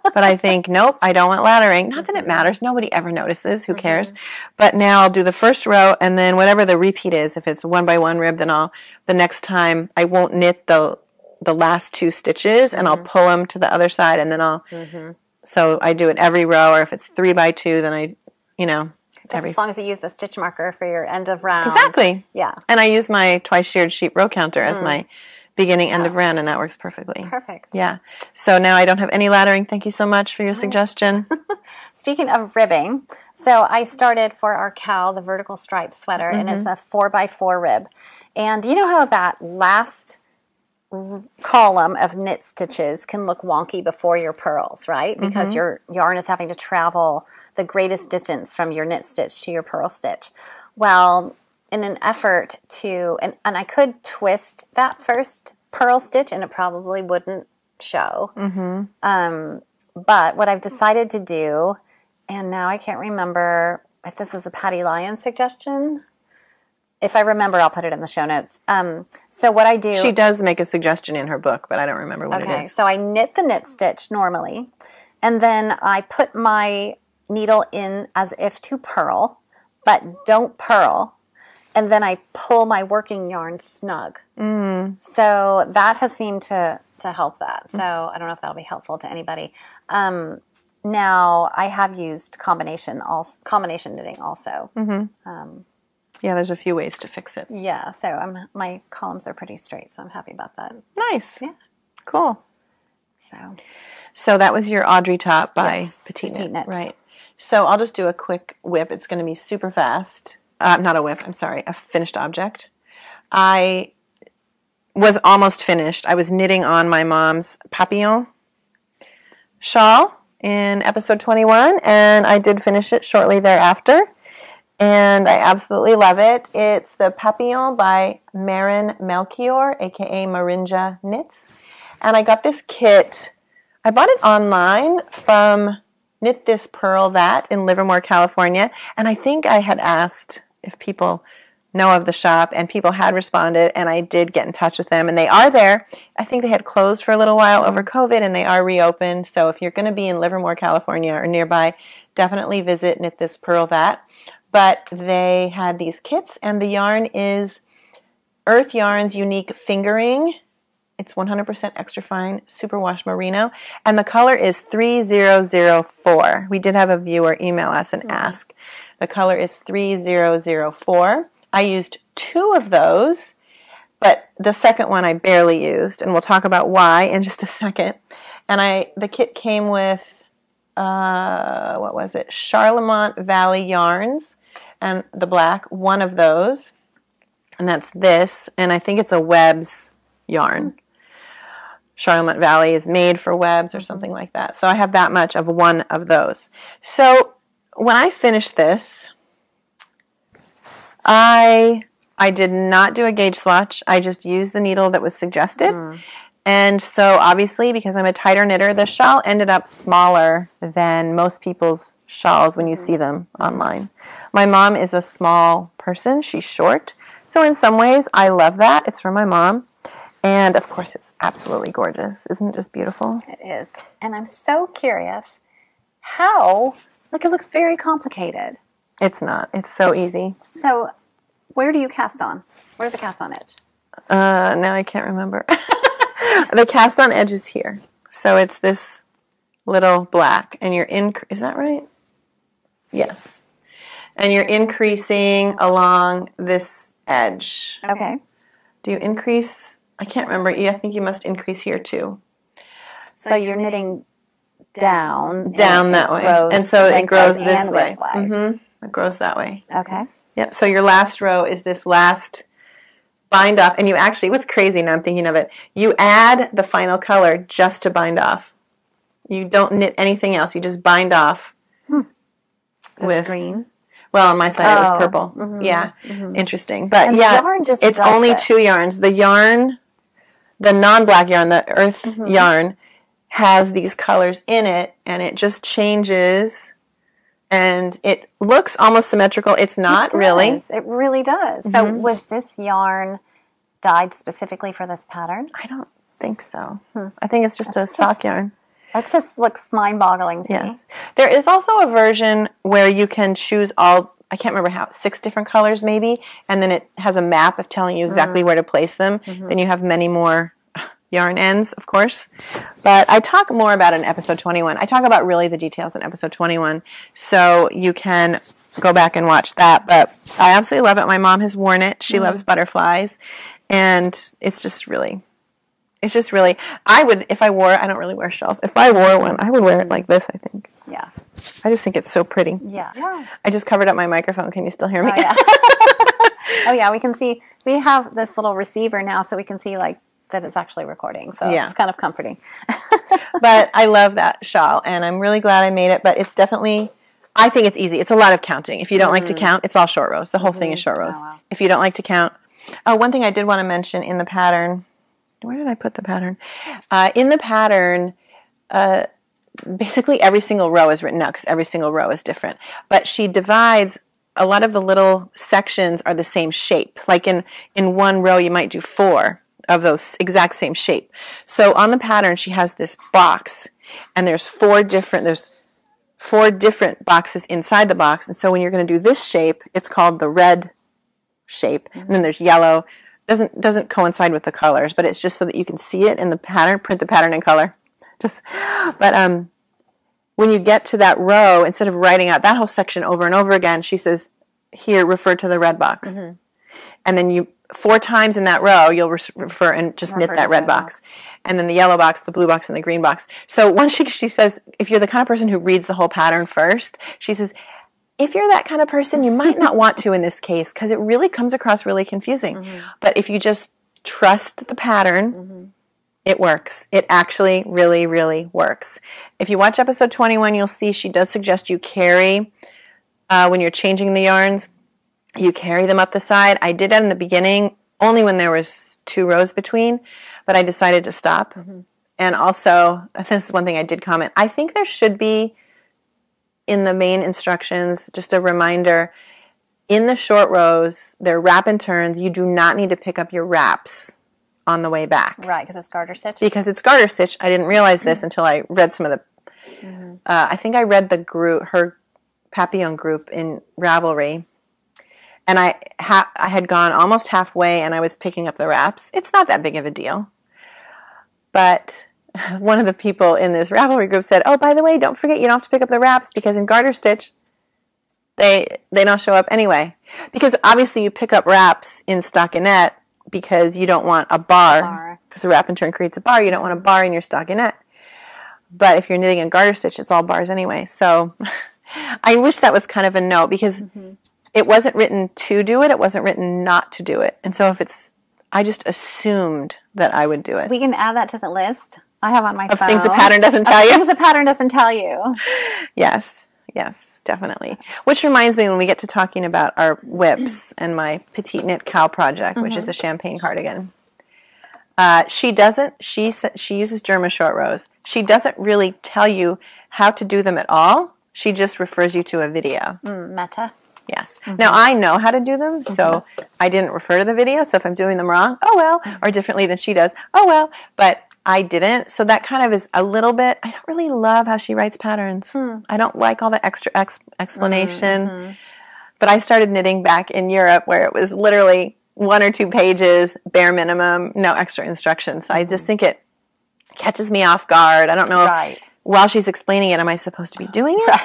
But I think, nope, I don't want laddering. Not that it matters. Nobody ever notices. Who cares? But now I'll do the first row, and then whatever the repeat is, if it's 1x1 rib, then the next time I won't knit the last two stitches, and I'll pull them to the other side, and then I'll. Mm-hmm. So I do it every row, or if it's 3x2, then I. You know, as long as you use the stitch marker for your end of round. Exactly. Yeah. And I use my Twice Sheared Sheep row counter as my beginning end of round, and that works perfectly. Perfect. Yeah. So now I don't have any laddering. Thank you so much for your suggestion. Speaking of ribbing, so I started for our cow the vertical stripe sweater, and it's a 4x4 rib. And you know how that last column of knit stitches can look wonky before your purls, right? Because your yarn is having to travel the greatest distance from your knit stitch to your purl stitch. Well, in an effort to, and I could twist that first purl stitch and it probably wouldn't show. But what I've decided to do, and now I can't remember if this is a Patty Lyon suggestion. If I remember, I'll put it in the show notes. So what I do... She does make a suggestion in her book, but I don't remember what it is. So I knit the knit stitch normally, and then I put my needle in as if to purl, but don't purl, and then I pull my working yarn snug. So that has seemed to help that. So I don't know if that'll be helpful to anybody. Now, I have used combination knitting also. Yeah, there's a few ways to fix it. Yeah, so my columns are pretty straight, so I'm happy about that. Nice. Yeah. Cool. So that was your Audrey top by Petite Knit. Right. So I'll just do a quick whip. It's going to be super fast. Not a whip, I'm sorry, a finished object. I was almost finished. I was knitting on my mom's Papillon shawl in episode 21, and I did finish it shortly thereafter. And I absolutely love it. It's the Papillon by Marin Melchior, a.k.a. Marinja Knits. And I got this kit. I bought it online from Knit This, Purl That in Livermore, California. And I think I had asked if people know of the shop, and people had responded, and I did get in touch with them. And they are there. I think they had closed for a little while over COVID, and they are reopened. So if you're going to be in Livermore, California or nearby, definitely visit Knit This, Purl That. But they had these kits, and the yarn is Earth Yarn's Unique Fingering. It's 100% extra fine superwash merino, and the color is 3004. We did have a viewer email us and ask. The color is 3004. I used two of those, but the second one I barely used, and we'll talk about why in just a second. And the kit came with what was it? Charlemont Valley yarns, and the black, one of those, and that's this, and I think it's a Webs yarn. Charlotte Valley is made for Webs or something like that. So I have that much of one of those. So when I finished this, I did not do a gauge swatch. I just used the needle that was suggested. And so obviously, because I'm a tighter knitter, the shawl ended up smaller than most people's shawls when you see them online. My mom is a small person. She's short. So in some ways, I love that. It's for my mom. And, of course, it's absolutely gorgeous. Isn't it just beautiful? It is. And I'm so curious how, like, it looks very complicated. It's not. It's so easy. So where do you cast on? Where's the cast on edge? Now I can't remember. The cast on edge is here. So it's this little black. And you're in... Is that right? Yes. And you're increasing along this edge. Okay. Do you increase... I can't remember. I think you must increase here too. So you're knitting down that way, and so it grows this way. It grows that way. Okay. Yep. So your last row is this last bind off, and you actually, what's crazy now I'm thinking of it, you add the final color just to bind off. You don't knit anything else. You just bind off. That's green. Well, on my side it was purple. Yeah, interesting. But and yeah, it's only two yarns. The yarn. The non-black yarn, the earth yarn, has these colors in it, and it just changes, and it looks almost symmetrical. It's not really. It really does. So was this yarn dyed specifically for this pattern? I don't think so. I think it's just sock yarn. That just looks mind-boggling to me. Yes. There is also a version where you can choose all... I can't remember how, 6 different colors maybe, and then it has a map of telling you exactly where to place them. Then you have many more yarn ends, of course. But I talk more about it in episode 21. I talk about really the details in episode 21, so you can go back and watch that. But I absolutely love it. My mom has worn it. She loves butterflies, and it's just really... It's just really, I would, if I wore, I don't really wear shawls. If I wore one, I would wear it like this, I think. Yeah. I just think it's so pretty. Yeah. I just covered up my microphone. Can you still hear me? Oh, yeah. We can see, we have this little receiver now, so we can see, like, that it's actually recording. So it's kind of comforting. But I love that shawl, and I'm really glad I made it. But it's definitely, I think it's easy. It's a lot of counting. If you don't like to count, it's all short rows. The whole thing is short rows. Oh, wow. If you don't like to count. Oh, one thing I did want to mention in the pattern. Where did I put the pattern? In the pattern, basically every single row is written out because every single row is different. But she divides, a lot of the little sections are the same shape. Like in one row, you might do 4 of those exact same shape. So on the pattern, she has this box, and there's 4 different boxes inside the box. And so when you're going to do this shape, it's called the red shape. And then there's yellow. Doesn't coincide with the colors, but it's just so that you can see it in the pattern, print the pattern in color. But when you get to that row, instead of writing out that whole section over and over again, she says, here refer to the red box. Mm-hmm. And then you, 4 times in that row, you'll refer and just knit that red box. And then the yellow box, the blue box, and the green box. So once she says, if you're the kind of person who reads the whole pattern first, she says, if you're that kind of person, you might not want to in this case, because it really comes across really confusing. Mm-hmm. But if you just trust the pattern, mm-hmm. it works. It actually really, really works. If you watch episode 21, you'll see she does suggest you carry, when you're changing the yarns, you carry them up the side. I did that in the beginning, only when there was 2 rows between, but I decided to stop. Mm-hmm. And also, this is one thing I did comment, I think there should be, in the main instructions, just a reminder, in the short rows, they're wrap and turns, you do not need to pick up your wraps on the way back. Right, because it's garter stitch. Because it's garter stitch. I didn't realize this until I read some of the, I think I read the group, her Papillon group in Ravelry. And I had gone almost halfway, and I was picking up the wraps. It's not that big of a deal. But one of the people in this Ravelry group said, oh, by the way, don't forget you don't have to pick up the wraps, because in garter stitch, they don't show up anyway. Because obviously you pick up wraps in stockinette because you don't want a bar. Because a wrap and turn creates a bar. You don't want a bar in your stockinette. But if you're knitting in garter stitch, it's all bars anyway. So I wish that was kind of a note, because... Mm-hmm. It wasn't written to do it. It wasn't written not to do it. And so if it's, I just assumed that I would do it. We can add that to the list I have on my phone. Of things the pattern doesn't tell you? Of things the pattern doesn't tell you. Yes. Yes, definitely. Which reminds me, when we get to talking about our whips and my Petite Knit Cow project, which is a champagne cardigan. She uses Germa short rows. She doesn't really tell you how to do them at all. She just refers you to a video. Meta. Yes. Mm-hmm. Now, I know how to do them, so I didn't refer to the video, so if I'm doing them wrong, oh well, or differently than she does, oh well, but I didn't, so that kind of is a little bit, I don't really love how she writes patterns. I don't like all the extra explanation, but I started knitting back in Europe, where it was literally 1 or 2 pages, bare minimum, no extra instructions. So I just think it catches me off guard. I don't know if, while she's explaining it, am I supposed to be doing it?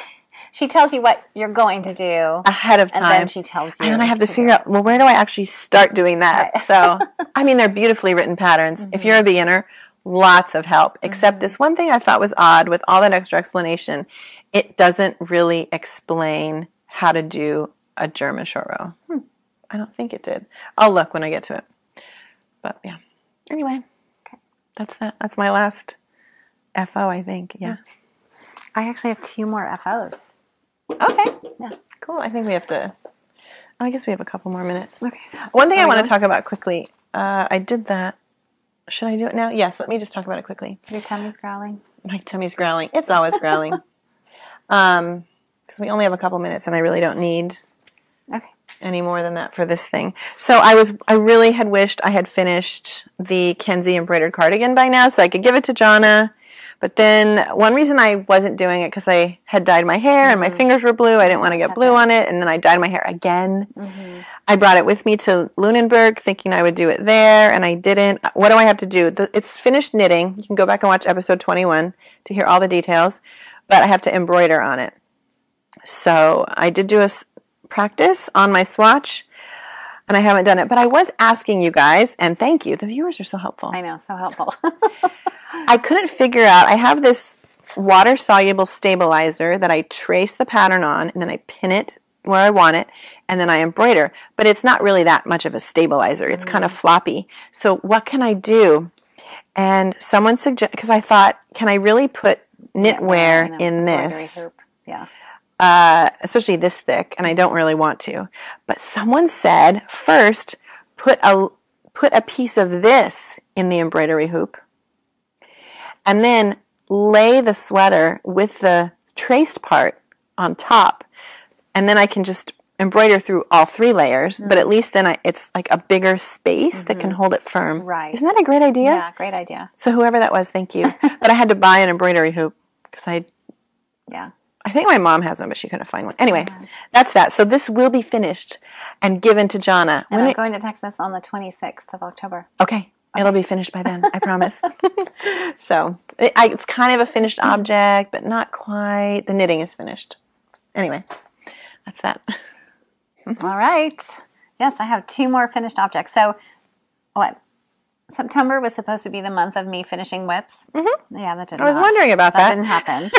She tells you what you're going to do ahead of time. And then she tells you. And then I have to figure out, well, where do I actually start doing that? Right. So, I mean, they're beautifully written patterns. If you're a beginner, lots of help. Except this one thing I thought was odd with all that extra explanation. It doesn't really explain how to do a German short row. I don't think it did. I'll look when I get to it. But, yeah. Anyway, that's that. That's my last FO, I think. Yeah. I actually have 2 more FOs. Okay. Yeah. Cool. I think we have to... I guess we have a couple more minutes. Okay. One thing I want to talk about quickly. I did that. Should I do it now? Yes. Let me just talk about it quickly. Your tummy's growling. My tummy's growling. It's always growling. Because we only have a couple minutes, and I really don't need any more than that for this thing. So I really had wished I had finished the Kenzie embroidered cardigan by now, so I could give it to Jonna. But then one reason I wasn't doing it, because I had dyed my hair and my fingers were blue. I didn't want to get blue on it. And then I dyed my hair again. I brought it with me to Lunenburg thinking I would do it there, and I didn't. What do I have to do? It's finished knitting. You can go back and watch episode 21 to hear all the details. But I have to embroider on it. So I did do a practice on my swatch, and I haven't done it. But I was asking you guys, and thank you. The viewers are so helpful. I know, so helpful. I couldn't figure out, I have this water-soluble stabilizer that I trace the pattern on, and then I pin it where I want it, and then I embroider. But it's not really that much of a stabilizer. It's kind of floppy. So what can I do? And someone suggested, because I thought, can I really put knitwear in this? Yeah. Especially this thick, and I don't really want to. But someone said, first, put a piece of this in the embroidery hoop, and then lay the sweater with the traced part on top. And then I can just embroider through all 3 layers, but at least then it's like a bigger space that can hold it firm. Right. Isn't that a great idea? Yeah, great idea. So whoever that was, thank you. But I had to buy an embroidery hoop because I think my mom has one, but she couldn't find one. Anyway, that's that. So this will be finished and given to Jonna. And I'm going to Texas on the 26th of October. Okay. It'll be finished by then, I promise. So it's kind of a finished object, but not quite. The knitting is finished. Anyway, that's that. All right. Yes, I have two more finished objects. So what? September was supposed to be the month of me finishing whips. Mm-hmm. Yeah, that didn't happen. I was wondering about that. That didn't happen.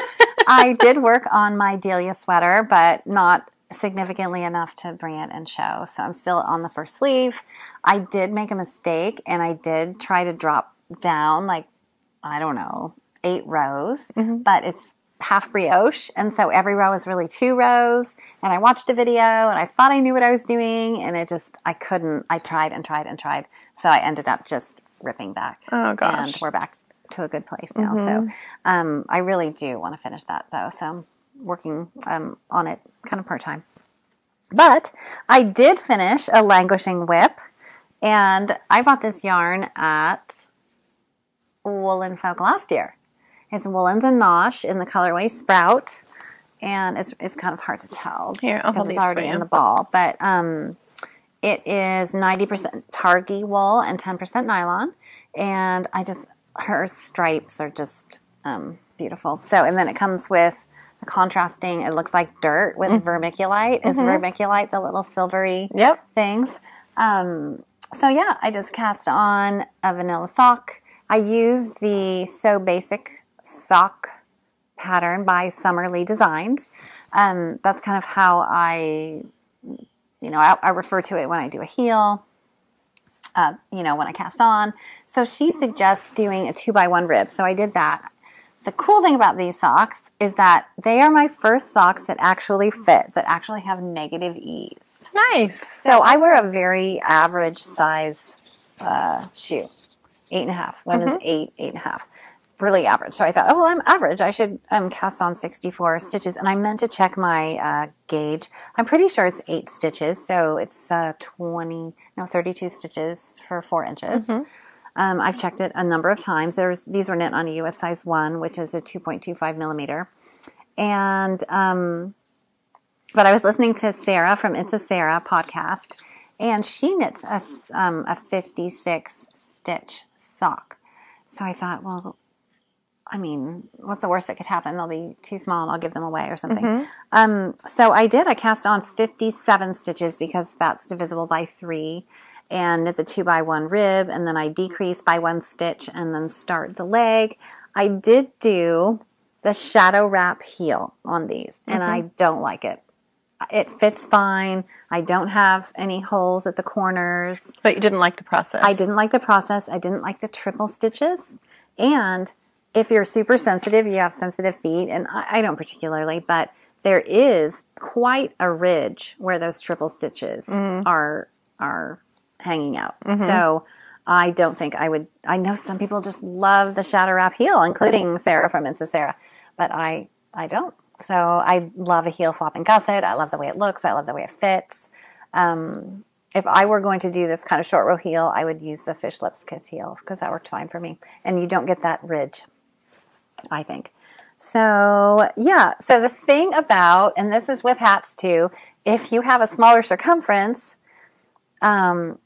I did work on my Delia sweater, but not significantly enough to bring it and show. So I'm still on the first sleeve. I did make a mistake, and I did try to drop down, like, I don't know, 8 rows. Mm-hmm. But it's half brioche, and so every row is really 2 rows, and I watched a video, and I thought I knew what I was doing, and it just, I couldn't. I tried and tried and tried. So I ended up just ripping back. Oh, gosh. And we're back to a good place now. Mm-hmm. So I really do want to finish that, though. So I'm working on it kind of part-time. But I did finish a languishing whip, and I bought this yarn at Woolen Folk last year. It's Woolens and Nosh in the colorway Sprout, and it's kind of hard to tell. Here, I'll hold these for you. It's already in the ball, but... it is 90% Targi wool and 10% nylon. And I just, her stripes are just beautiful. So, and then it comes with the contrasting, it looks like dirt with vermiculite. Mm-hmm. Is vermiculite the little silvery things? So yeah, I just cast on a vanilla sock. I used the So Basic sock pattern by Summerlee Designs. That's kind of how I... You know, I refer to it when I do a heel, you know, when I cast on. So she suggests doing a 2x1 rib. So I did that. The cool thing about these socks is that they are my first socks that actually fit, that actually have negative ease. Nice. So I wear a very average size shoe, 8.5. Women's 8, 8.5. Really average. So I thought, oh, well, I'm average. I should cast on 64 stitches. And I meant to check my gauge. I'm pretty sure it's 8 stitches. So it's 32 stitches for 4 inches. Mm-hmm. I've checked it a number of times. These were knit on a US size 1, which is a 2.25 millimeter. And, but I was listening to Sarah from It's a Sarah podcast, and she knits a 56 stitch sock. So I thought, well, I mean, what's the worst that could happen? They'll be too small and I'll give them away or something. Mm-hmm. So I did. I cast on 57 stitches because that's divisible by 3 and knit the 2x1 rib, and then I decrease by 1 stitch and then start the leg. I did do the shadow wrap heel on these, and I don't like it. It fits fine. I don't have any holes at the corners. But you didn't like the process. I didn't like the process. I didn't like the triple stitches. And... if you're super sensitive, you have sensitive feet, and I don't particularly, but there is quite a ridge where those triple stitches are hanging out. Mm-hmm. So I don't think I would. I know some people just love the shadow wrap heel, including Sarah from It's a Sarah, but I don't. So I love a heel flop and gusset. I love the way it looks. I love the way it fits. If I were going to do this kind of short row heel, I would use the Fish Lips Kiss heels because that worked fine for me, and you don't get that ridge, I think. So yeah, so the thing about, and this is with hats too, if you have a smaller circumference, then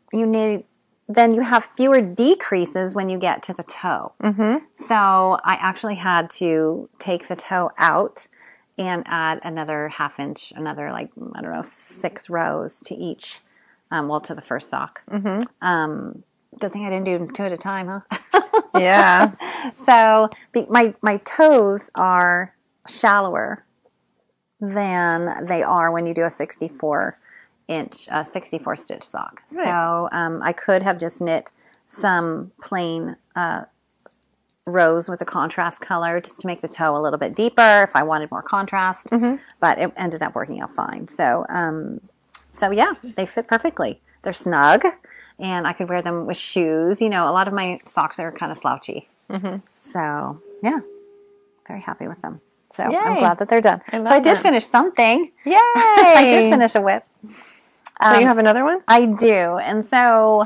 you have fewer decreases when you get to the toe. Mm-hmm. So I actually had to take the toe out and add another ½ inch, another, like, I don't know, 6 rows to each, to the first sock. Mm-hmm. Good thing I didn't do 2 at a time, huh? Yeah. So my toes are shallower than they are when you do a 64 stitch sock. Right. So I could have just knit some plain rows with a contrast color just to make the toe a little bit deeper if I wanted more contrast, but it ended up working out fine. So, so yeah, they fit perfectly. They're snug. And I could wear them with shoes. You know, a lot of my socks are kind of slouchy. Mm-hmm. So, yeah, very happy with them. So, yay. I'm glad that they're done. I did finish something. Yay! I did finish a whip. So you have another one? I do. And so,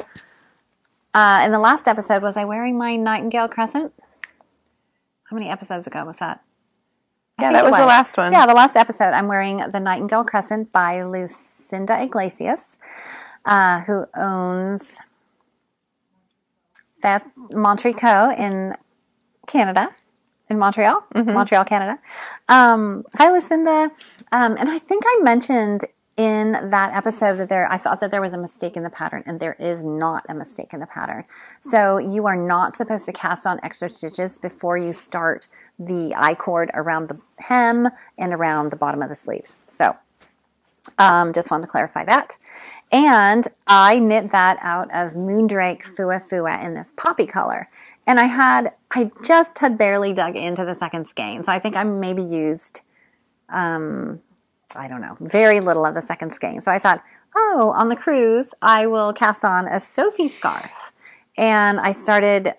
in the last episode, was I wearing my Nightingale Crescent? How many episodes ago was that? Yeah, that was the last one. Yeah, the last episode. I'm wearing the Nightingale Crescent by Lucinda Iglesias. Who owns that Montreco in Canada, in Montreal, Montreal, Canada. Hi, Lucinda. And I think I mentioned in that episode that I thought that there was a mistake in the pattern, and there is not a mistake in the pattern. So you are not supposed to cast on extra stitches before you start the I-cord around the hem and around the bottom of the sleeves. So just wanted to clarify that. And I knit that out of Moondrake Fua Fua in this poppy color. And I just had barely dug into the second skein. So I think I maybe used, I don't know, very little of the second skein. So I thought, oh, on the cruise, I will cast on a Sophie scarf. And I started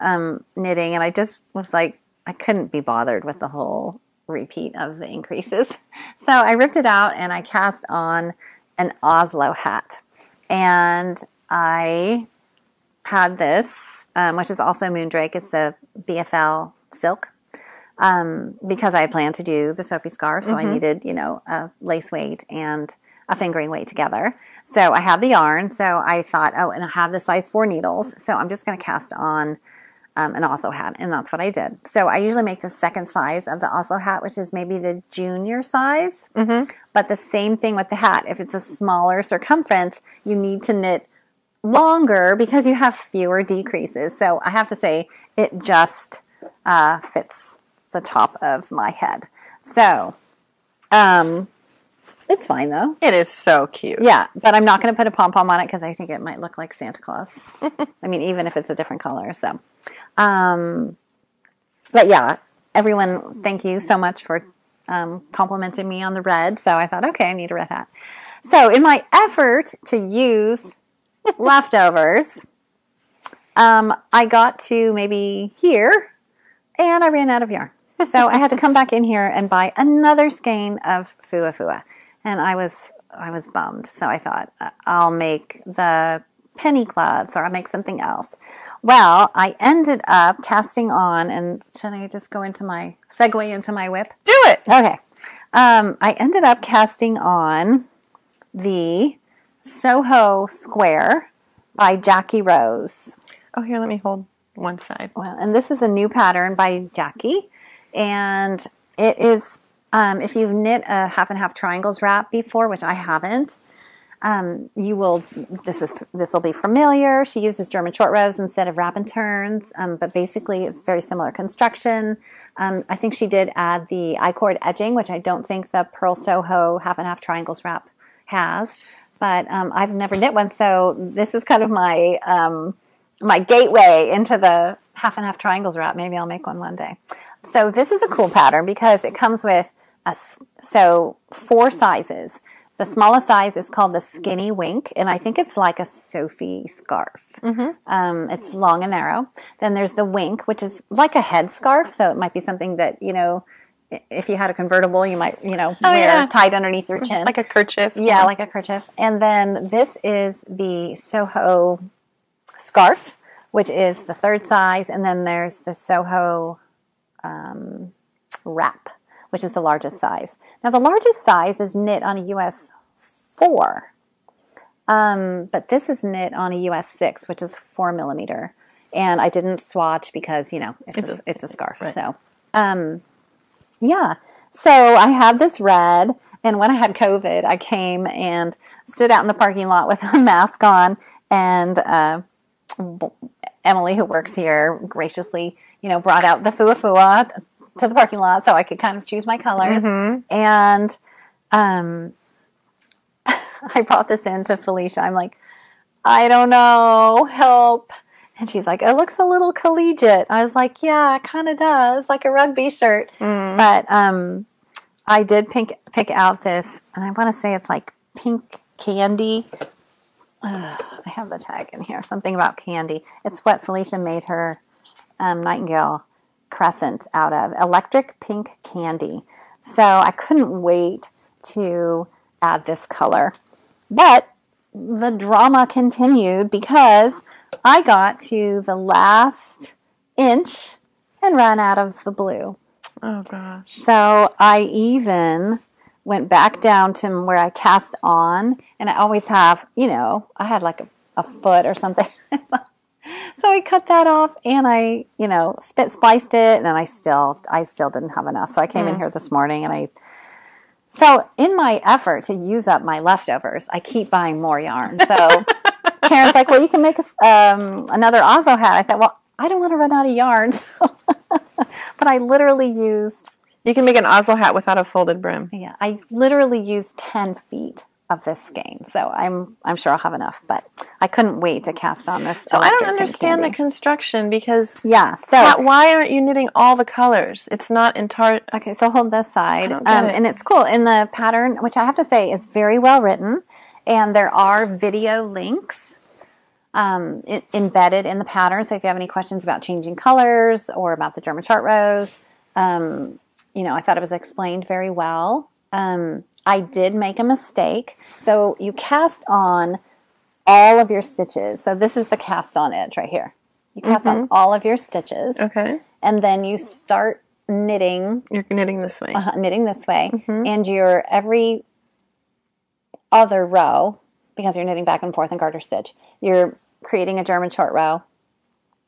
knitting, and I just was like, I couldn't be bothered with the whole repeat of the increases. So I ripped it out, and I cast on an Oslo hat. And I had this, which is also Moondrake. It's the BFL silk. Because I had planned to do the Sophie scarf, so I needed, you know, a lace weight and a fingering weight together. So I had the yarn, so I thought, oh, and I have the size 4 needles, so I'm just going to cast on an Oslo hat, and that's what I did. So I usually make the second size of the Oslo hat, which is maybe the junior size, but the same thing with the hat. If it's a smaller circumference, you need to knit longer because you have fewer decreases. So I have to say, it just fits the top of my head. So, it's fine though. It is so cute. Yeah, but I'm not going to put a pom-pom on it because I think it might look like Santa Claus. I mean, even if it's a different color. So, but yeah, everyone, thank you so much for complimenting me on the red. So I thought, okay, I need a red hat. So in my effort to use leftovers, I got to maybe here and I ran out of yarn. So I had to come back in here and buy another skein of Fua Fua. And I was bummed. So I thought, I'll make the penny gloves or I'll make something else. Well, I ended up casting on, and should I just go into my segue into my whip? Do it! Okay. I ended up casting on the Soho Square by Jackie Rose. Oh, here, let me hold one side. Well, and this is a new pattern by Jackie. And it is, if you've knit a half and half triangles wrap before, which I haven't, this will be familiar. She uses German short rows instead of wrap and turns, but basically it's very similar construction. I think she did add the I-cord edging, which I don't think the Pearl Soho half and half triangles wrap has, but I've never knit one, so this is kind of my my gateway into the half and half triangles wrap. Maybe I'll make one day. So this is a cool pattern because it comes with, so 4 sizes. The smallest size is called the skinny wink, and I think it's like a Sophie scarf. It's long and narrow. Then there's the wink, which is like a head scarf, so it might be something that, you know, if you had a convertible, you might, you know, wear tied underneath your chin. Like a kerchief. Yeah, like a kerchief. And then this is the Soho scarf, which is the 3rd size, and then there's the Soho wrap, which is the largest size. Now, the largest size is knit on a US 4, but this is knit on a US 6, which is 4mm. And I didn't swatch because, you know, it's a scarf. Right. So, yeah. So I had this red, and when I had COVID, I came and stood out in the parking lot with a mask on, and Emily, who works here, graciously, you know, brought out the Fua Fua to the parking lot so I could kind of choose my colors. And I brought this in to Felicia. I'm like, I don't know, help. And she's like, it looks a little collegiate. I was like, yeah, it kind of does, like a rugby shirt. But I did pick out this, and I want to say it's like pink candy. I have the tag in here. Something about candy. It's what Felicia made her Nightingale crescent out of. Electric pink candy. So I couldn't wait to add this color. But the drama continued because I got to the last inch and ran out of the blue. Oh, gosh. So I even went back down to where I cast on, and I always have, you know, I had like a foot or something. So I cut that off, and I, you know, spliced it, and I still didn't have enough. So I came in here this morning, and I So in my effort to use up my leftovers, I keep buying more yarn. So Karen's like, well, you can make another Ozo hat. I thought, well, I don't want to run out of yarn. But I literally used... You can make an Ozo hat without a folded brim. Yeah, I literally used 10 feet of this skein. So I'm sure I'll have enough, but I couldn't wait to cast on this. So I don't understand the construction because... Yeah, so... why aren't you knitting all the colors? It's not entire... Okay, so hold this side. And it's cool. And the pattern, which I have to say is very well written, and there are video links embedded in the pattern. So if you have any questions about changing colors or about the German chart rows, you know, I thought it was explained very well. I did make a mistake. So you cast on all of your stitches. So this is the cast on edge right here. You cast on all of your stitches. Okay. And then you start knitting. You're knitting this way. Knitting this way. And your every other row, because you're knitting back and forth and garter stitch, you're creating a German short row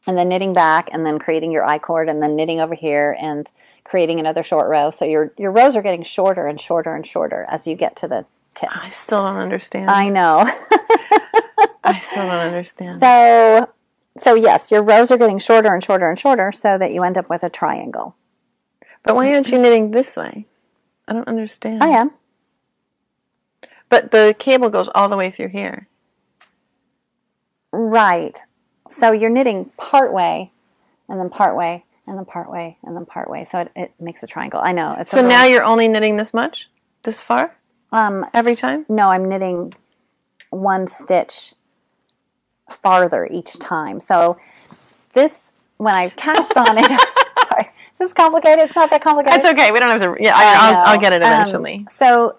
and then knitting back and then creating your I-cord and then knitting over here and creating another short row. So your rows are getting shorter and shorter and shorter as you get to the tip. I still don't understand. I know. I still don't understand. So yes, your rows are getting shorter and shorter and shorter so that you end up with a triangle. But why aren't you knitting this way? I don't understand. I am. But the cable goes all the way through here. Right. So you're knitting part way, and then part way, and then part way, and then part way. So it makes a triangle. I know. It's so now you're only knitting this much? This far? Every time? No, I'm knitting one stitch farther each time. So this, when I cast on it... Sorry. Is this complicated? It's not that complicated. It's okay. We don't have to... Yeah, I'll get it eventually. So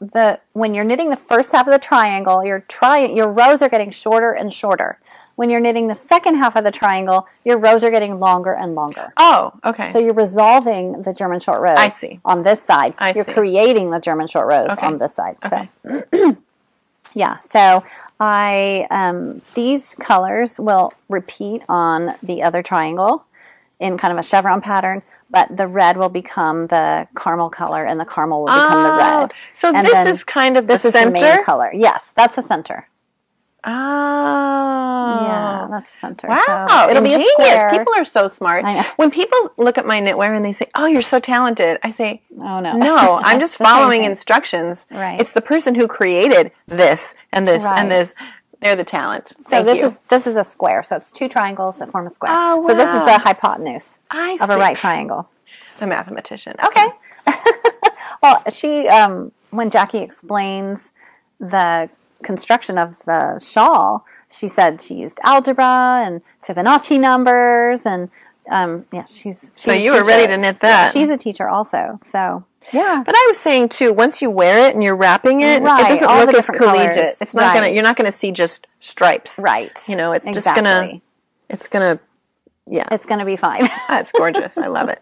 when you're knitting the first half of the triangle, your rows are getting shorter and shorter. When you're knitting the second half of the triangle, your rows are getting longer and longer. Oh, okay. So you're resolving the German short rows on this side. You're creating the German short rows on this side. Okay. So yeah, so these colors will repeat on the other triangle in kind of a chevron pattern, but the red will become the caramel color and the caramel will become the red. So and this is kind of the center? This is the main color. Yes, that's the center. Oh. Yeah, that's the center. Wow. So it'll be a square. People are so smart. I know. When people look at my knitwear and they say, oh, you're so talented, I say, oh, no. No, I'm just following instructions. Right. It's the person who created this and this and this. They're the talent. So this is a square. So it's two triangles that form a square. Oh, wow. So this is the hypotenuse of a right triangle. The mathematician. Okay. Well, she, when Jackie explains the construction of the shawl, she said she used algebra and Fibonacci numbers, and yeah, she's so you were ready to knit that. She's a teacher also, so yeah. But I was saying too, once you wear it and you're wrapping it, it doesn't look as collegiate. Colors. It's not gonna. You're not gonna see just stripes, right? You know, it's just gonna. It's gonna. Yeah, it's gonna be fine. It's gorgeous. I love it,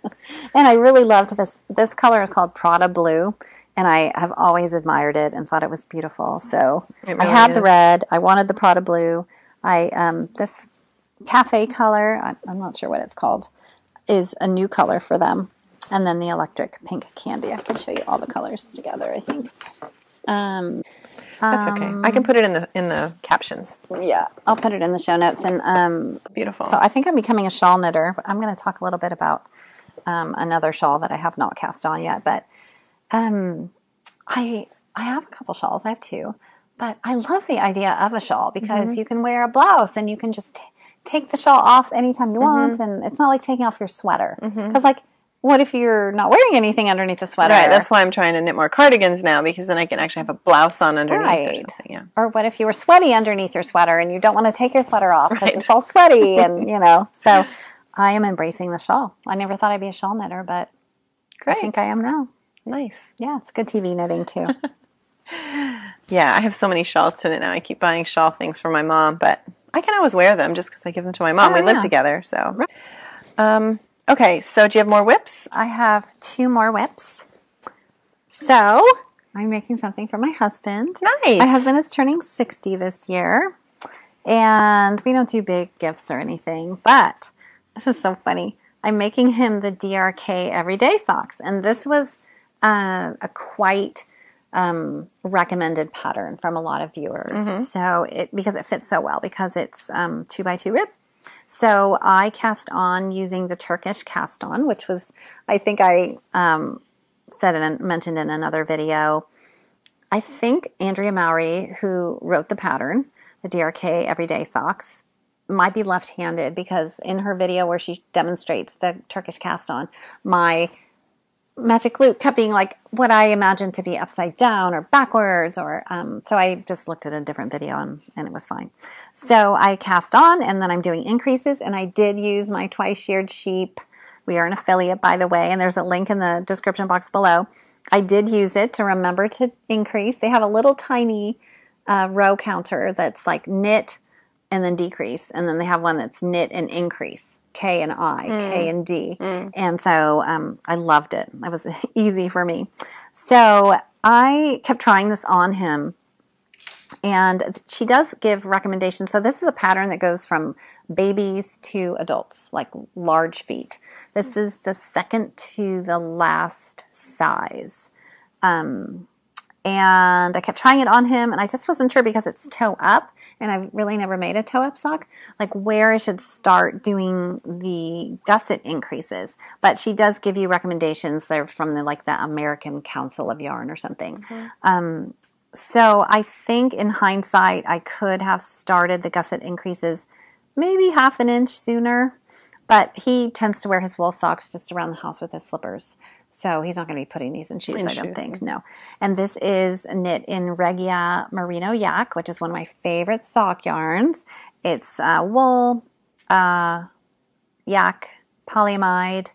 and I really loved this. This color is called Prada Blue. And I have always admired it and thought it was beautiful. So really I have the red. I wanted the Prada Blue. This cafe color, I'm not sure what it's called, is a new color for them. And then the electric pink candy. I can show you all the colors together, I think. That's okay. I can put it in the captions. Yeah, I'll put it in the show notes. And beautiful. So I think I'm becoming a shawl knitter. But I'm going to talk a little bit about another shawl that I have not cast on yet, but... I have a couple shawls. I have two, but I love the idea of a shawl because you can wear a blouse and you can just take the shawl off anytime you want, and it's not like taking off your sweater. Because like, what if you're not wearing anything underneath the sweater? Right. That's why I'm trying to knit more cardigans now because then I can actually have a blouse on underneath or something. Yeah. Or what if you were sweaty underneath your sweater and you don't want to take your sweater off because it's all sweaty and you know. So I am embracing the shawl. I never thought I'd be a shawl knitter, but I think I am now. Nice. Yeah, it's good TV knitting too. Yeah, I have so many shawls to knit now. I keep buying shawl things for my mom, but I can always wear them just because I give them to my mom. We live together, so. Right. Okay, so do you have more whips? I have two more whips. So I'm making something for my husband. Nice. My husband is turning 60 this year, and we don't do big gifts or anything, but this is so funny. I'm making him the DRK Everyday Socks, and this was... a quite recommended pattern from a lot of viewers. Mm-hmm. So because it fits so well, because it's 2x2 rib. So I cast on using the Turkish cast on, which was, I think I said and mentioned in another video. I think Andrea Mowry, who wrote the pattern, the DRK Everyday Socks, might be left-handed, because in her video where she demonstrates the Turkish cast on, my magic loop kept being like what I imagined to be upside down or backwards, or so I just looked at a different video and it was fine. So I cast on, and then I'm doing increases, and I did use my Twice Sheared Sheep. We are an affiliate, by the way, and there's a link in the description box below. I did use it to remember to increase. They have a little tiny row counter that's like knit and then decrease, and then they have one that's knit and increase. K and I, K and D. And so I loved it. That was easy for me. So I kept trying this on him. And she does give recommendations. So this is a pattern that goes from babies to adults, like large feet. This is the second to the last size. And I kept trying it on him, and I just wasn't sure, because it's toe up, and I've really never made a toe up sock, like where I should start doing the gusset increases. But she does give you recommendations. They're from the, like, the American Council of Yarn or something. Mm-hmm. So I think in hindsight, I could have started the gusset increases maybe half an inch sooner, but he tends to wear his wool socks just around the house with his slippers. So he's not going to be putting these in shoes, I don't think. No. And this is knit in Regia Merino Yak, which is one of my favorite sock yarns. It's wool, yak, polyamide,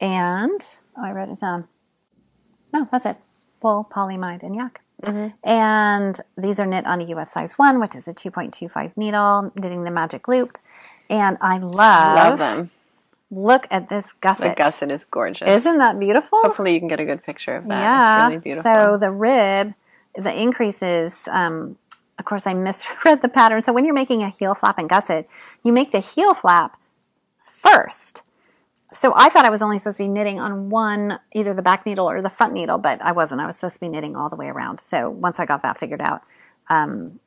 and, oh, I wrote it down. No, that's it. Wool, polyamide, and yak. Mm-hmm. And these are knit on a US size 1, which is a 2.25 needle, knitting the magic loop. And I love them. Look at this gusset. The gusset is gorgeous. Isn't that beautiful? Hopefully you can get a good picture of that. Yeah. It's really beautiful. So the rib, the increases, of course I misread the pattern. So when you're making a heel flap and gusset, you make the heel flap first. So I thought I was only supposed to be knitting on one, either the back needle or the front needle, but I wasn't. I was supposed to be knitting all the way around. So once I got that figured out,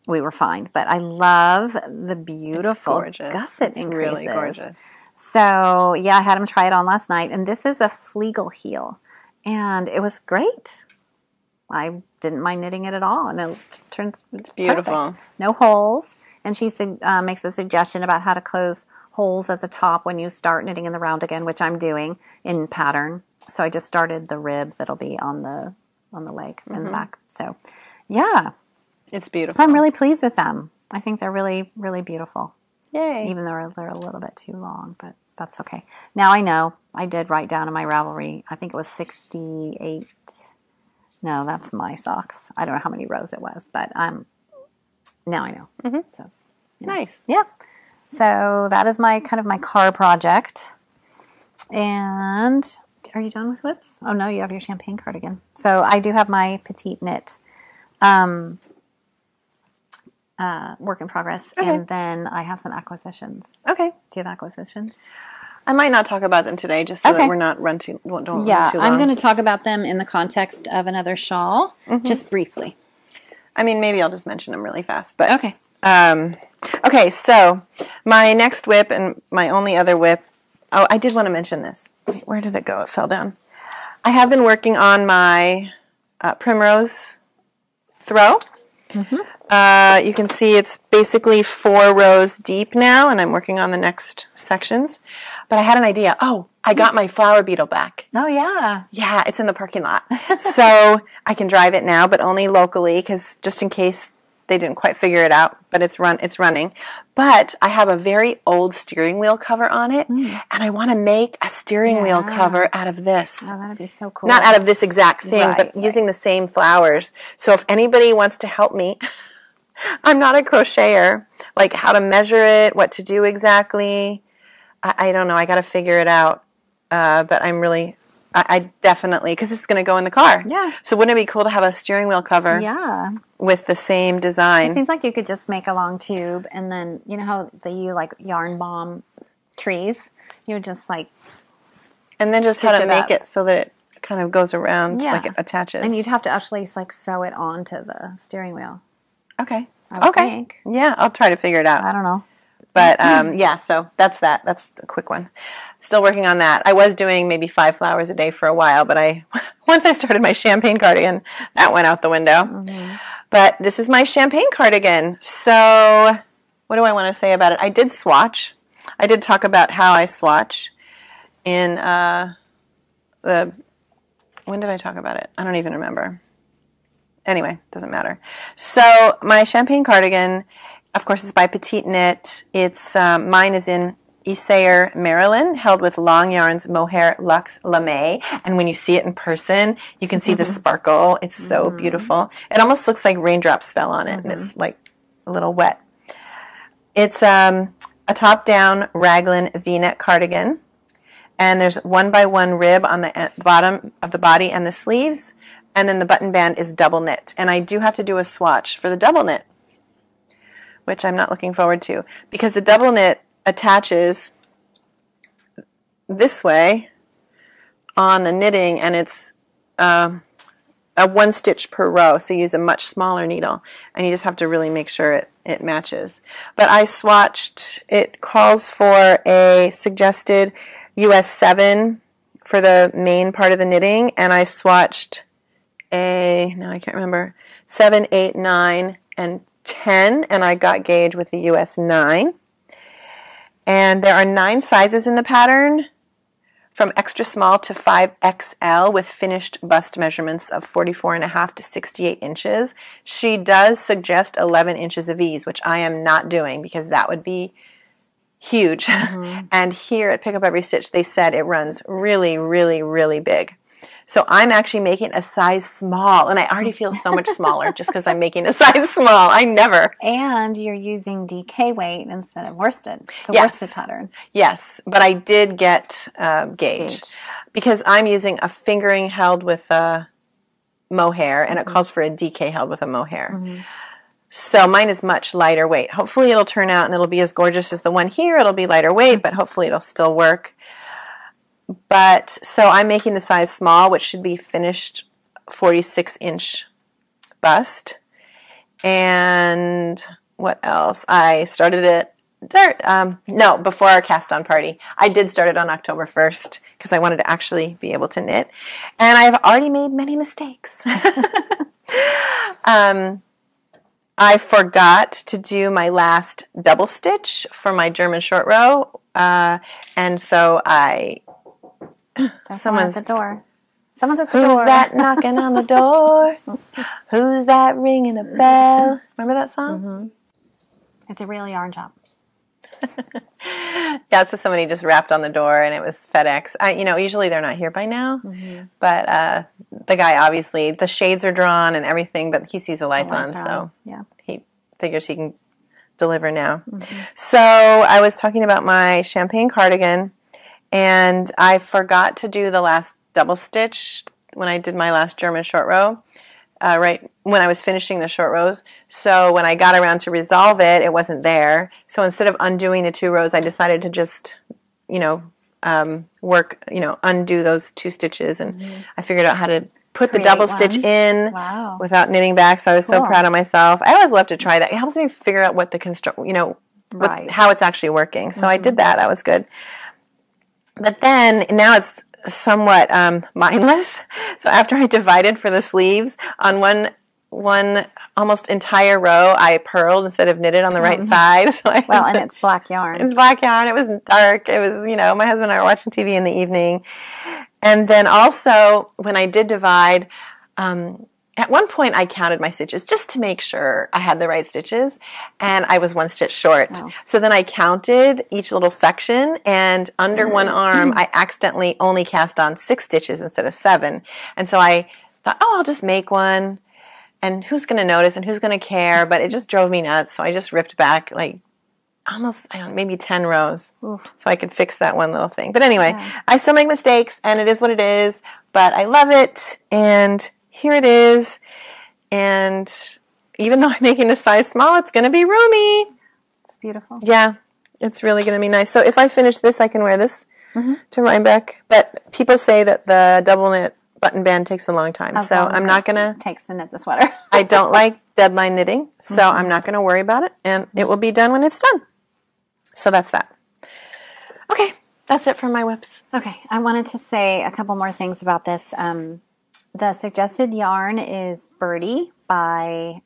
we were fine. But I love the beautiful gusset increases. It's really gorgeous. So yeah, I had him try it on last night, and this is a Flegel heel, and it was great. I didn't mind knitting it at all, and it turns it's beautiful. Perfect. No holes, and she makes a suggestion about how to close holes at the top when you start knitting in the round again, which I'm doing in pattern. So I just started the rib that'll be on the leg and the back. So yeah, it's beautiful. So I'm really pleased with them. I think they're really, really beautiful. Yay. Even though they're a little bit too long, but that's okay. Now I know I did write down in my Ravelry, I think it was 68. No, that's my socks. I don't know how many rows it was, but now I know. Mm-hmm. So, yeah. Nice. Yeah. So that is my kind of my car project. And are you done with whips? Oh, no, you have your champagne cardigan. So I do have my Petite Knit work in progress, okay. And then I have some acquisitions. Okay. Do you have acquisitions? I might not talk about them today, just so that we're not run too long. I'm going to talk about them in the context of another shawl, just briefly. I mean, maybe I'll just mention them really fast. But okay. Okay, so my next whip and my only other whip. Oh, I did want to mention this. Wait, where did it go? It fell down. I have been working on my primrose throw. You can see it's basically 4 rows deep now, and I'm working on the next sections. But I had an idea. Oh, I got my flower beetle back. Oh, yeah. Yeah, it's in the parking lot. So I can drive it now, but only locally, because just in case they didn't quite figure it out, but it's running. But I have a very old steering wheel cover on it, and I want to make a steering wheel cover out of this. Oh, that would be so cool. Not out of this exact thing, but using the same flowers. So if anybody wants to help me, I'm not a crocheter, like how to measure it, what to do exactly. I don't know. I got to figure it out, but I'm really... I definitely, because it's going to go in the car. Yeah. So wouldn't it be cool to have a steering wheel cover with the same design? It seems like you could just make a long tube, and then, you know how you like yarn bomb trees? You would just like... And then just how to make it so that it kind of goes around, like it attaches. And you'd have to actually like sew it onto the steering wheel. Okay. I think. Yeah, I'll try to figure it out. I don't know. But yeah, so that's that. That's a quick one. Still working on that. I was doing maybe 5 flowers a day for a while, but once I started my champagne cardigan, that went out the window. Mm-hmm. But this is my champagne cardigan. So what do I want to say about it? I did swatch. I did talk about how I swatch in when did I talk about it? I don't even remember. Anyway, doesn't matter. So my champagne cardigan, of course, it's by Petite Knit. It's mine is in Isager, Maryland, held with Long Yarns Mohair Luxe Lame. And when you see it in person, you can see the sparkle. It's so beautiful. It almost looks like raindrops fell on it, and it's like a little wet. It's a top-down raglan V-neck cardigan, and there's 1x1 rib on the bottom of the body and the sleeves, and then the button band is double knit. And I do have to do a swatch for the double knit, which I'm not looking forward to, because the double knit attaches this way on the knitting, and it's a 1 stitch per row, so you use a much smaller needle, and you just have to really make sure it matches. But I swatched, it calls for a suggested US 7 for the main part of the knitting, and I swatched a, no, I can't remember, 7, 8, 9, and 10, and I got gauge with the US 9. And there are 9 sizes in the pattern, from extra small to 5XL, with finished bust measurements of 44.5 to 68 inches. She does suggest 11 inches of ease, which I am not doing, because that would be huge. And here at Pick Up Every Stitch, they said it runs really, really, really big. So I'm actually making a size small, and I already feel so much smaller just because I'm making a size small. I never. And you're using DK weight instead of worsted. It's a worsted pattern. Yes, but I did get gauge, because I'm using a fingering held with a mohair, and it calls for a DK held with a mohair. So mine is much lighter weight. Hopefully it'll turn out and it'll be as gorgeous as the one here. It'll be lighter weight, but hopefully it'll still work. But so I'm making the size small, which should be finished 46-inch bust. And what else? I started it before our cast-on party. I did start it on October 1st because I wanted to actually be able to knit. And I've already made many mistakes. I forgot to do my last double stitch for my German short row, and so I... Someone's at the door. Someone's at the door. Who's that knocking on the door? Who's that ringing a bell? Remember that song? It's a real yarn shop. Yeah, so somebody just rapped on the door, and it was FedEx. You know, usually they're not here by now, but the guy, obviously, the shades are drawn and everything, but he sees the lights on, so he figures he can deliver now. So I was talking about my champagne cardigan, and I forgot to do the last double stitch when I did my last German short row, right when I was finishing the short rows. So when I got around to resolve it, it wasn't there. So instead of undoing the 2 rows, I decided to just, you know, undo those 2 stitches. And I figured out how to put the double stitch in without knitting back. So I was so proud of myself. I always love to try that. It helps me figure out what the how it's actually working. So I did that. That was good. But then, now it's somewhat mindless. So after I divided for the sleeves, on one almost entire row, I purled instead of knitted on the right side. So and it's black yarn. It's black yarn. It was dark. It was, you know, my husband and I were watching TV in the evening. And then also, when I did divide, at one point I counted my stitches just to make sure I had the right stitches, and I was 1 stitch short. So then I counted each little section, and under one arm I accidentally only cast on 6 stitches instead of 7. And so I thought, oh, I'll just make one, and who's going to notice and who's going to care? But it just drove me nuts, so I just ripped back like almost, I don't know, maybe 10 rows. Oof. So I could fix that one little thing. But anyway, I still make mistakes, and it is what it is, but I love it, and... here it is, and even though I'm making a size small, it's going to be roomy. It's beautiful. Yeah, it's really going to be nice. So if I finish this, I can wear this to Rhinebeck. But people say that the double knit button band takes a long time. So I'm not going to... takes to knit the sweater. I don't like deadline knitting, so I'm not going to worry about it, and it will be done when it's done. So that's that. Okay, that's it for my whips. Okay, I wanted to say a couple more things about this. The suggested yarn is Birdie by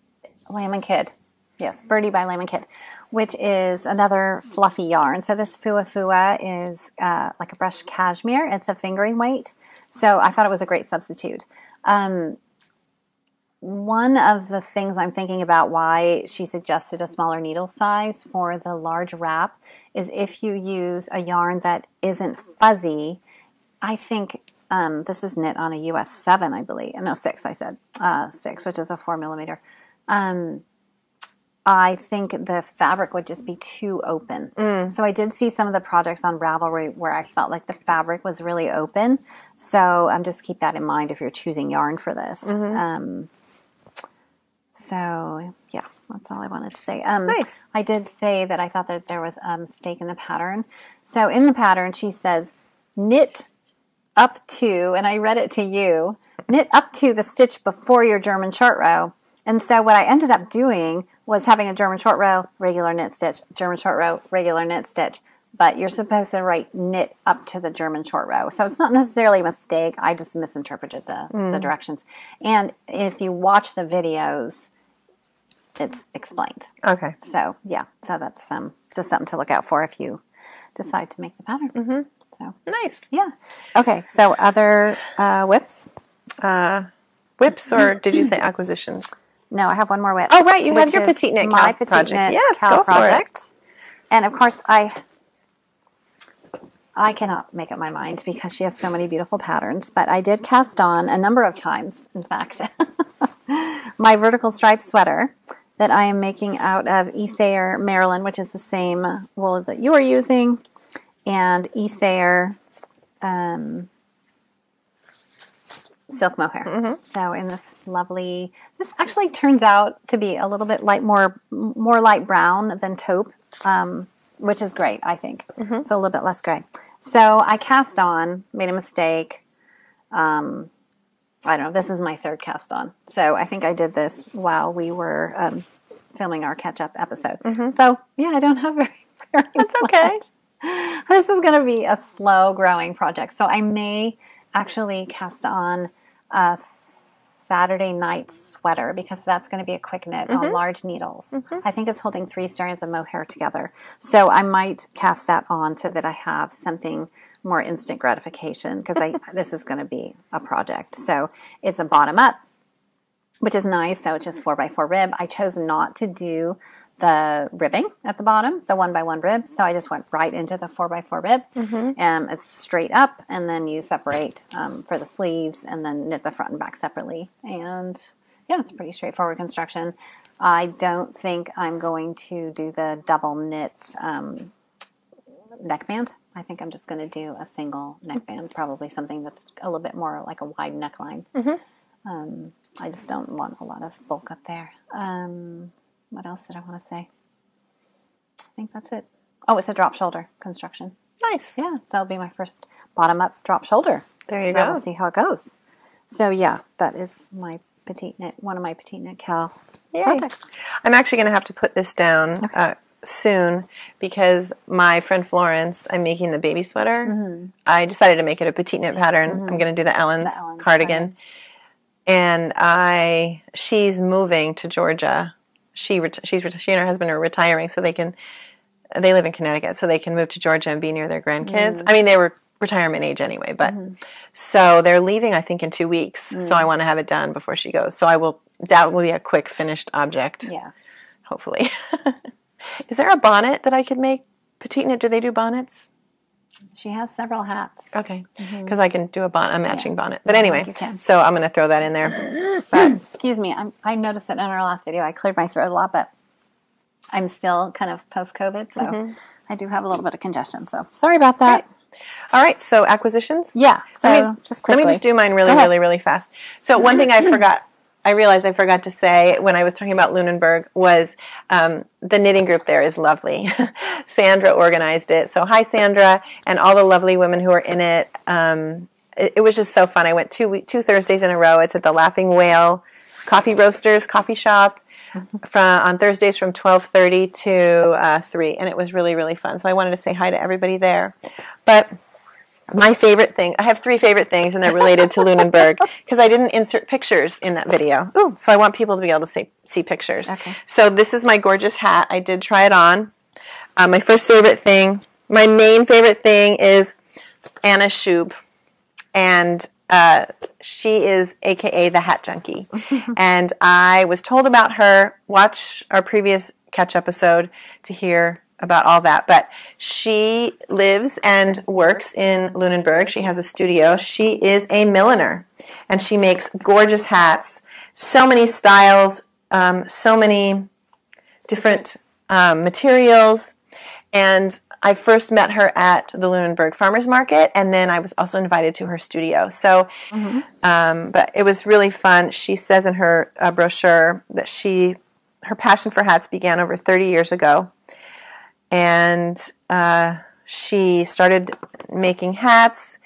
Lamb and Kid. Yes, Birdie by Lamb and Kid, which is another fluffy yarn. So this Fua Fua is like a brushed cashmere. It's a fingering weight. So I thought it was a great substitute. One of the things I'm thinking about why she suggested a smaller needle size for the large wrap is if you use a yarn that isn't fuzzy. I think this is knit on a US 7, I believe. No, 6, I said. 6, which is a 4mm. I think the fabric would just be too open. So I did see some of the projects on Ravelry where I felt like the fabric was really open. So just keep that in mind if you're choosing yarn for this. So yeah, that's all I wanted to say. Nice. I did say that I thought that there was a mistake in the pattern. So in the pattern, she says, knit up to, and I read it to you, knit up to the stitch before your German short row. And so what I ended up doing was having a German short row, regular knit stitch, German short row, regular knit stitch. But you're supposed to write knit up to the German short row. So it's not necessarily a mistake. I just misinterpreted the directions. And if you watch the videos, it's explained. Okay. So, yeah. So that's just something to look out for if you decide to make the pattern. So nice. Yeah. Okay. So other whips? Whips, or did you say acquisitions? No, I have one more whip. Oh, right. You have your Petite Knit Cow Petite Project. Knit yes, Cow go project. For it. And, of course, I cannot make up my mind because she has so many beautiful patterns. But I did cast on a number of times, in fact, my vertical stripe sweater that I am making out of Isager, Maryland, which is the same wool that you are using. And Isager... silk mohair. So in this lovely, this actually turns out to be a little bit light, more light brown than taupe, which is great, I think. So a little bit less gray. So I cast on, made a mistake. I don't know, this is my third cast on. So I think I did this while we were filming our catch-up episode. So yeah, I don't have very That's much. Okay. This is going to be a slow-growing project. So I may actually cast on a Saturday night sweater because that's going to be a quick knit on large needles. I think it's holding 3 strands of mohair together. So I might cast that on so that I have something more instant gratification because this is going to be a project. So it's a bottom up, which is nice. So it's just 4x4 rib. I chose not to do the ribbing at the bottom, the 1x1 rib. So I just went right into the 4x4 rib, and it's straight up, and then you separate for the sleeves and then knit the front and back separately. And yeah, it's pretty straightforward construction. I don't think I'm going to do the double knit neckband. I think I'm just going to do a single neckband, probably something that's a little bit more like a wide neckline. I just don't want a lot of bulk up there. What else did I want to say? I think that's it. Oh, it's a drop shoulder construction. Nice. Yeah, that'll be my first bottom-up drop shoulder. There you go. We'll see how it goes. So, yeah, that is my Petite Knit, one of my Petite Knit Cal projects. I'm actually going to have to put this down soon because my friend Florence, I'm making the baby sweater. I decided to make it a Petite Knit pattern. I'm going to do the Ellen's cardigan. And she's moving to Georgia. She and her husband are retiring, so they live in Connecticut, so they can move to Georgia and be near their grandkids. I mean, they were retirement age anyway, but so they're leaving, I think, in 2 weeks. So I want to have it done before she goes. So that will be a quick finished object. Yeah, hopefully. Is there a bonnet that I could make? Petite Knit, do they do bonnets? She has several hats. Okay, because I can do a matching bonnet. But anyway, so I'm going to throw that in there. But excuse me, I noticed that in our last video I cleared my throat a lot, but I'm still kind of post-COVID, so I do have a little bit of congestion. So sorry about that. All right, so acquisitions? Yeah, so let me just do mine really fast. So one thing I realized I forgot to say when I was talking about Lunenburg was the knitting group there is lovely. Sandra organized it. So hi, Sandra, and all the lovely women who are in it. it was just so fun. I went two Thursdays in a row. It's at the Laughing Whale Coffee Roasters Coffee Shop on Thursdays from 12:30 to 3, and it was really, really fun. So I wanted to say hi to everybody there. But my favorite thing, I have 3 favorite things, and they're related to Lunenburg, because I didn't insert pictures in that video. Ooh, so I want people to be able to see pictures. Okay. So this is my gorgeous hat. I did try it on. My first favorite thing, my main favorite thing is Anna Schub, and she is AKA the Hat Junkie. And I was told about her. Watch our previous catch episode to hear about all that. But she lives and works in Lunenburg. She has a studio. She is a milliner, and she makes gorgeous hats, so many styles, so many different materials. And I first met her at the Lunenburg Farmers Market, and then I was also invited to her studio. So, but it was really fun. She says in her brochure that her passion for hats began over 30 years ago. And she started making hats,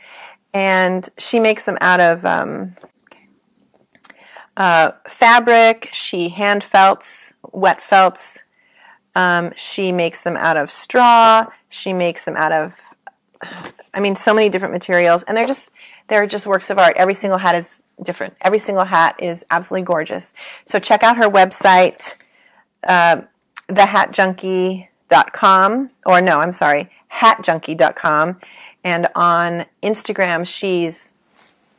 and she makes them out of fabric. She hand felts, wet felts. She makes them out of straw. She makes them out of, I mean, so many different materials. And they're just works of art. Every single hat is different. Every single hat is absolutely gorgeous. So check out her website, thehatjunkie.com, or no, I'm sorry, hatjunkie.com, and on Instagram she's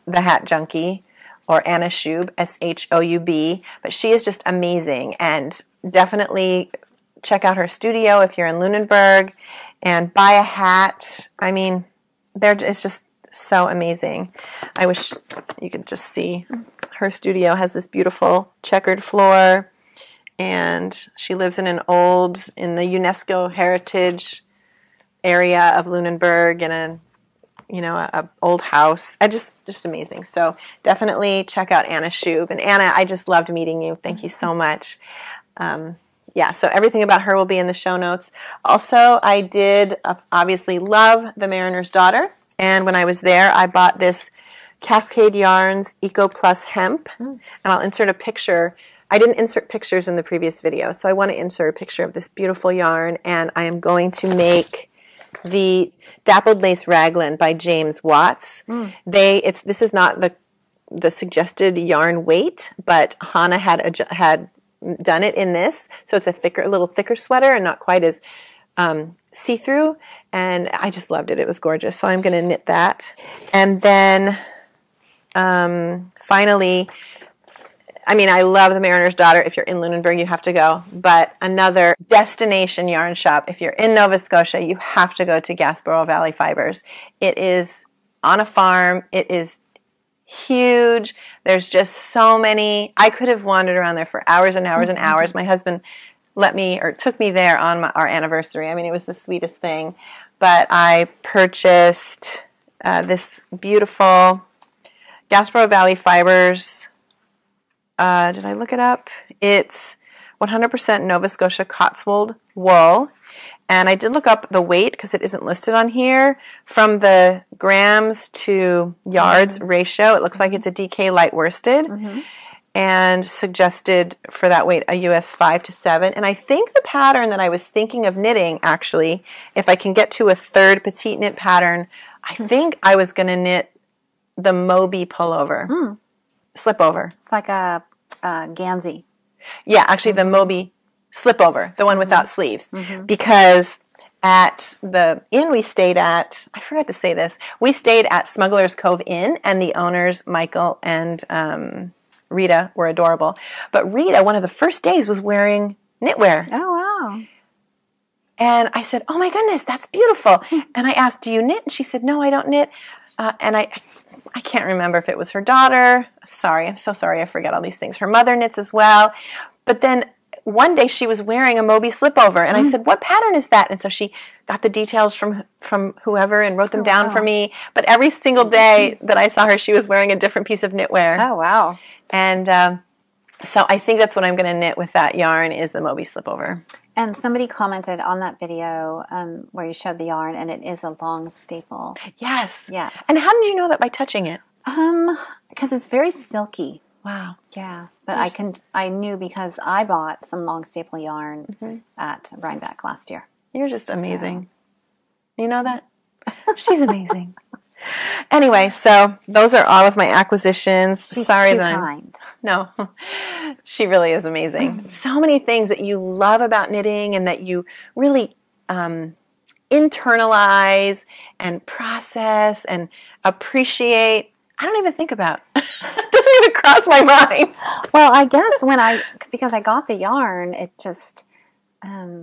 the Hat Junkie, or Anna Schub, S-H-O-U-B, but she is just amazing, and definitely check out her studio if you're in Lunenburg, and buy a hat. I mean, it's just so amazing. I wish you could just see. Her studio has this beautiful checkered floor, and she lives in in the UNESCO heritage area of Lunenburg, in an old house. Just amazing. So definitely check out Anna Schub. And Anna, I just loved meeting you. Thank you so much. Yeah, so everything about her will be in the show notes. Also, I did obviously love the Mariner's Daughter, and when I was there, I bought this Cascade Yarns Eco Plus Hemp, and I'll insert a picture. I didn't insert pictures in the previous video, so I want to insert a picture of this beautiful yarn, and I am going to make the Dappled Lace Raglan by James Watts. This is not the suggested yarn weight, but Hannah had done it in this, so it's a little thicker sweater and not quite as see-through, and I just loved it. It was gorgeous, so I'm going to knit that. And then finally, I mean, I love the Mariner's Daughter. If you're in Lunenburg, you have to go. But another destination yarn shop, if you're in Nova Scotia, you have to go to Gasparilla Valley Fibers. It is on a farm. It is huge. There's just so many. I could have wandered around there for hours and hours and hours. My husband took me there on our anniversary. I mean, it was the sweetest thing. But I purchased this beautiful Gasparilla Valley Fibers. Did I look it up? It's 100% Nova Scotia Cotswold wool. And I did look up the weight, because it isn't listed on here. From the grams to yards ratio, it looks like it's a DK light worsted. And suggested for that weight a US 5 to 7. And I think the pattern that I was thinking of knitting, actually, if I can get to a third petite knit pattern, I think I was going to knit the Moby pullover. Slipover. It's like a Gansey. Yeah, actually the Moby slipover, the one without sleeves. Because at the inn we stayed at, I forgot to say this, we stayed at Smuggler's Cove Inn, and the owners, Michael and Rita, were adorable. But Rita, one of the first days, was wearing knitwear. Oh, wow. And I said, oh my goodness, that's beautiful. And I asked, do you knit? And she said, no, I don't knit. And I can't remember if it was her daughter. Sorry, I'm so sorry, I forget all these things. Her mother knits as well. But then one day she was wearing a Moby slipover, and I said, what pattern is that? And so she got the details from whoever and wrote them down for me. But every single day that I saw her, she was wearing a different piece of knitwear. Oh, wow. And so I think that's what I'm going to knit with that yarn, is the Moby slipover. And somebody commented on that video where you showed the yarn, and it is a long staple. Yes. Yes. And how did you know that by touching it? Because it's very silky. Wow. Yeah. But I knew because I bought some long staple yarn at Rhinebeck last year. You're just amazing. So. You know that? She's amazing. Anyway, so those are all of my acquisitions. She's sorry too kind. No, she really is amazing. So many things that you love about knitting and that you really internalize and process and appreciate. I don't even think about. It doesn't even cross my mind. Well, I guess because I got the yarn, it just, you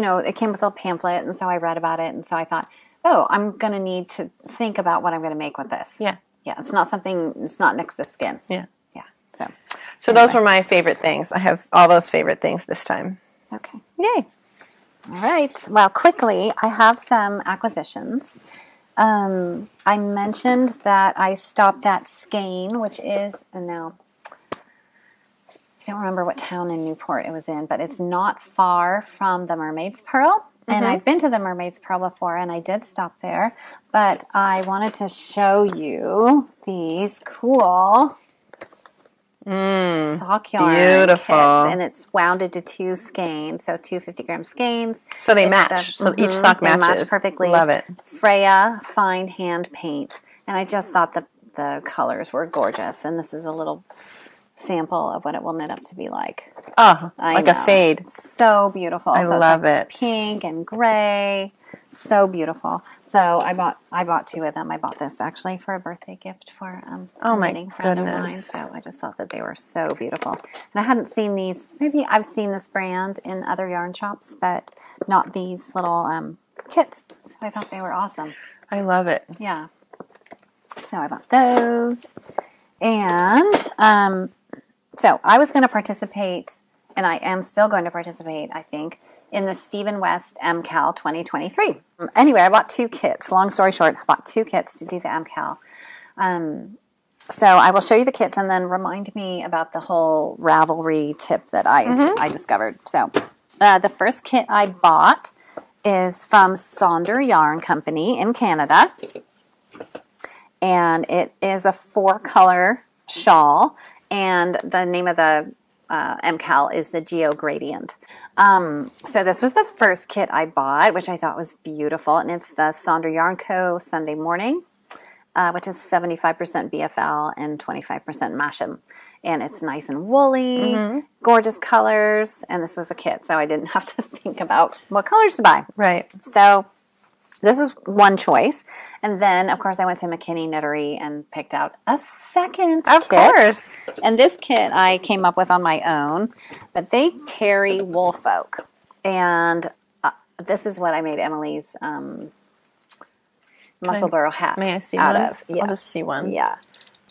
know, it came with a little pamphlet, and so I read about it, and so I thought, oh, I'm going to need to think about what I'm going to make with this. Yeah. Yeah, it's not next to skin. Yeah. Yeah, so anyway. Those were my favorite things. I have all those favorite things this time. Okay. Yay. All right. Well, quickly, I have some acquisitions. I mentioned that I stopped at Skein, which is, and now I don't remember what town in Newport it was in, but it's not far from the Mermaid's Pearl. And I've been to the Mermaid's Pearl before, and I did stop there. But I wanted to show you these cool sock yarn kits. And it's wounded to 2 skeins, so 250-gram skeins. So they match. So each sock matches. Match perfectly. Love it. Freya Fine Hand Paint. And I just thought the colors were gorgeous. And this is a little sample of what it will knit up to be like. Oh, like a fade. So beautiful. I love it. Pink and gray. So beautiful. So I bought 2 of them. I bought this actually for a birthday gift for oh my goodness. So I just thought that they were so beautiful. And I hadn't seen these. Maybe I've seen this brand in other yarn shops, but not these little kits. So I thought they were awesome. I love it. Yeah. So I bought those. And so I was going to participate, and I am still going to participate, I think, in the Stephen West MCAL 2023. Anyway, I bought 2 kits. Long story short, I bought 2 kits to do the MCAL. So I will show you the kits and then remind me about the whole Ravelry tip that I discovered. So the first kit I bought is from Sonder Yarn Company in Canada. And it is a 4-color shawl. And the name of the MCAL is the Geo Gradient. So this was the first kit I bought, which I thought was beautiful. And it's the Sonder Yarn Co. Sunday Morning, which is 75% BFL and 25% Masham. And it's nice and woolly, gorgeous colors. And this was a kit, so I didn't have to think about what colors to buy. Right. So this is one choice. And then, of course, I went to McKinney Knittery and picked out a second kit. Of course. And this kit I came up with on my own, but they carry Woolfolk. And this is what I made Emily's Musselburgh hat may I see out one? Of. Yes. I'll just see one. Yeah.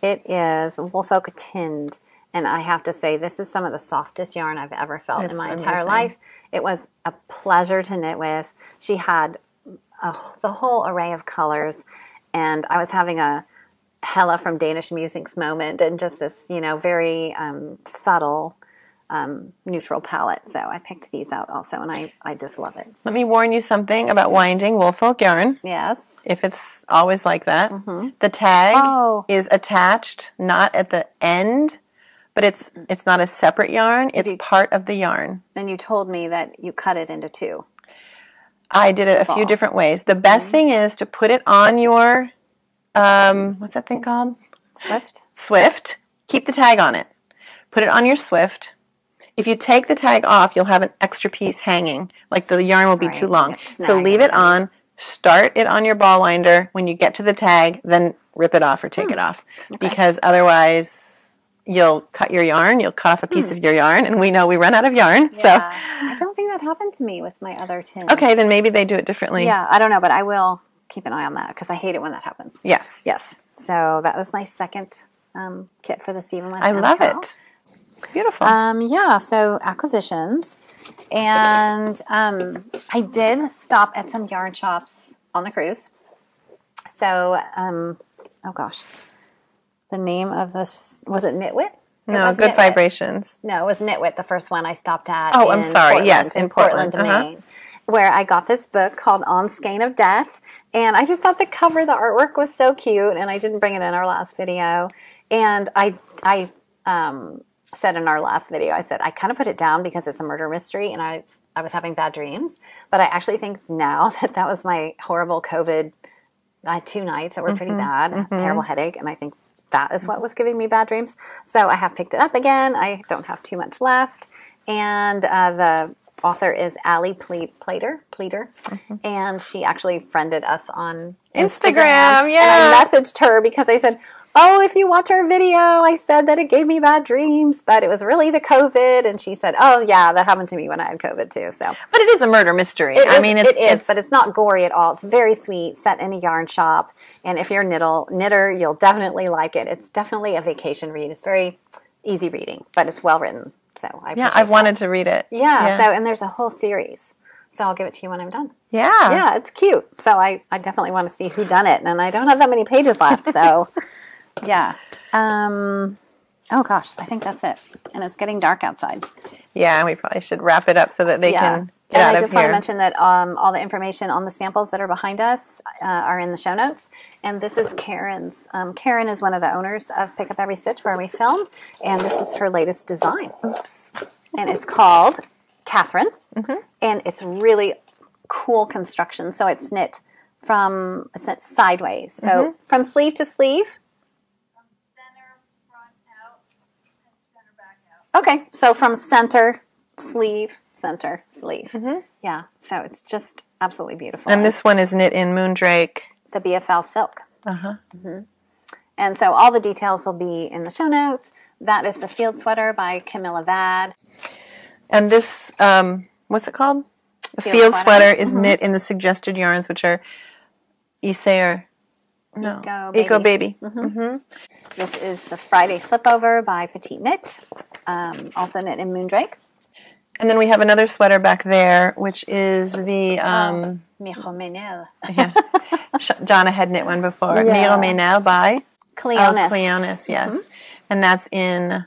It is Woolfolk tinned. And I have to say, this is some of the softest yarn I've ever felt in my entire life. It was a pleasure to knit with. She had the whole array of colors, and I was having a Hella from Danish Musings moment, and just this, you know, very subtle neutral palette. So I picked these out also, and I just love it. Let me warn you something about winding Woolfolk yarn. Yes. If it's always like that. The tag is attached, not at the end, but it's not a separate yarn. It's part of the yarn. And you told me that you cut it into 2. I did it a few different ways. The best thing is to put it on your, what's that thing called? Swift. Keep the tag on it. Put it on your Swift. If you take the tag off, you'll have an extra piece hanging. Like the yarn will be too long. So leave it on. Start it on your ball winder. When you get to the tag, then rip it off or take it off. Okay. Because otherwise, you'll cut your yarn, you'll cut off a piece of your yarn, and we know we run out of yarn. Yeah. So I don't think that happened to me with my other tin. Okay, then maybe they do it differently. Yeah, I don't know, but I will keep an eye on that because I hate it when that happens. Yes. Yes. So that was my second kit for the Stephen West. I love it. Beautiful. Yeah, so acquisitions. And I did stop at some yarn shops on the cruise. So, oh gosh. The name of this, was it Knitwit? No, Good Vibrations. No, it was Knitwit, the first one I stopped at. Oh, I'm sorry. Portland, yes, in Portland, Maine. Where I got this book called On Skein of Death. And I just thought the cover, the artwork was so cute, and I didn't bring it in our last video. And I said in our last video, I said, I kind of put it down because it's a murder mystery and I was having bad dreams. But I actually think now that that was my horrible COVID. I had 2 nights that were pretty bad, terrible headache, and I think that is what was giving me bad dreams. So I have picked it up again. I don't have too much left. And the author is Allie Pleater, and she actually friended us on Instagram. Yeah, and I messaged her because I said, oh, if you watch our video, I said that it gave me bad dreams, but it was really the COVID. And she said, oh, yeah, that happened to me when I had COVID, too. So, but it is a murder mystery. It is, but it's not gory at all. It's very sweet, set in a yarn shop. And if you're a knitter, you'll definitely like it. It's definitely a vacation read. It's very easy reading, but it's well written. So I've wanted to read it. Yeah. So, and there's a whole series. So I'll give it to you when I'm done. Yeah. Yeah, it's cute. So I definitely want to see who done it. And I don't have that many pages left, so... Yeah. Oh, gosh. I think that's it. And it's getting dark outside. Yeah, and we probably should wrap it up so that they can get out of here. And I just want to mention that all the information on the samples that are behind us are in the show notes. And this is Karen's. Karen is one of the owners of Pick Up Every Stitch, where we film. And this is her latest design. Oops. And it's called Catherine. And it's really cool construction. So it's knit from sideways. So from sleeve to sleeve. Okay, so from center, sleeve. Yeah, so it's just absolutely beautiful. And this one is knit in Moondrake. The BFL silk. And so all the details will be in the show notes. That is the Field Sweater by Camilla Vad. And this, what's it called? The Field Sweater is knit in the suggested yarns, which are Isager. Eco Baby. This is the Friday Slipover by Petite Knit, also knit in Moondrake. And then we have another sweater back there, which is the... Miromenel. Jonna had knit one before. Miromenel by... Cleonis. Cleonis, yes. And that's in...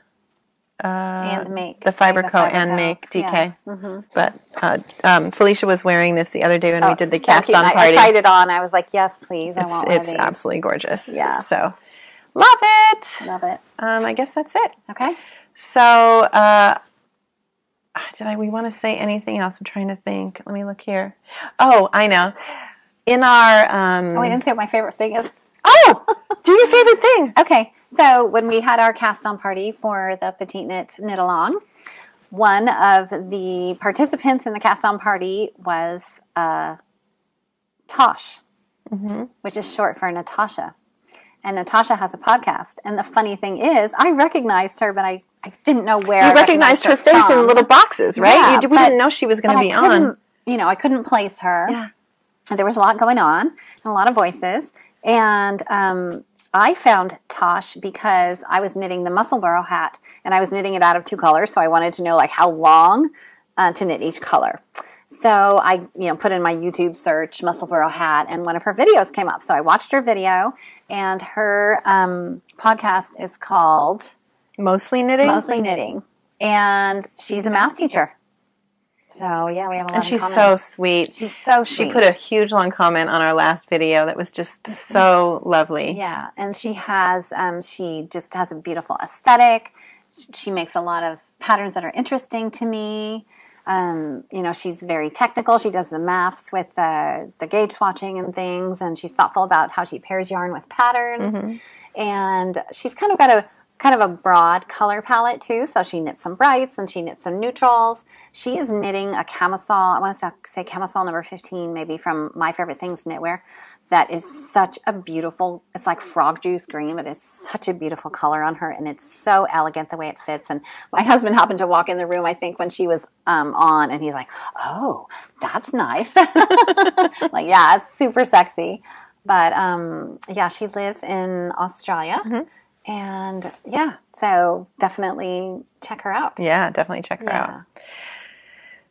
and Make. The Fiberco and Make DK. But Felicia was wearing this the other day when we did the cast-on party. I tried it on. I was like, yes, please, I want one of these. It's absolutely gorgeous. Yeah. So... Love it. Love it. I guess that's it. Okay. So, we want to say anything else? I'm trying to think. Let me look here. Oh, I know. In our, Oh, I didn't say what my favorite thing is. Oh! Do your favorite thing. Okay. So, when we had our cast-on party for the Petite Knit Knit-Along, one of the participants in the cast-on party was, Tosh, which is short for Natasha. And Natasha has a podcast. And the funny thing is, I recognized her, but I didn't know where. You recognized her face in little boxes, right? Yeah, we didn't know she was going to be on. You know, I couldn't place her. Yeah. And there was a lot going on and a lot of voices. And I found Tosh because I was knitting the Musselburrow hat. And I was knitting it out of 2 colors. So I wanted to know, like, how long to knit each color. So I, put in my YouTube search, Musselburrow hat, and one of her videos came up. So I watched her video, and her podcast is called... Mostly Knitting? Mostly Knitting. And she's a math teacher. So, yeah, we have a lot of comments. And she's so sweet. She's so sweet. She put a huge, long comment on our last video that was just so lovely. Yeah, and she just has a beautiful aesthetic. She makes a lot of patterns that are interesting to me. She's very technical. She does the maths with the gauge swatching and things, and she's thoughtful about how she pairs yarn with patterns. And she's kind of got a broad color palette too. So she knits some brights and she knits some neutrals. She is knitting a camisole. I want to say camisole number 15, maybe, from My Favorite Things Knitwear. That is such a beautiful, it's like frog juice green, but it's such a beautiful color on her, and it's so elegant the way it fits. And my husband happened to walk in the room, I think, when she was on, and he's like, oh, that's nice. Like, yeah, it's super sexy. But, yeah, she lives in Australia. And, yeah, so definitely check her out. Yeah, definitely check her out.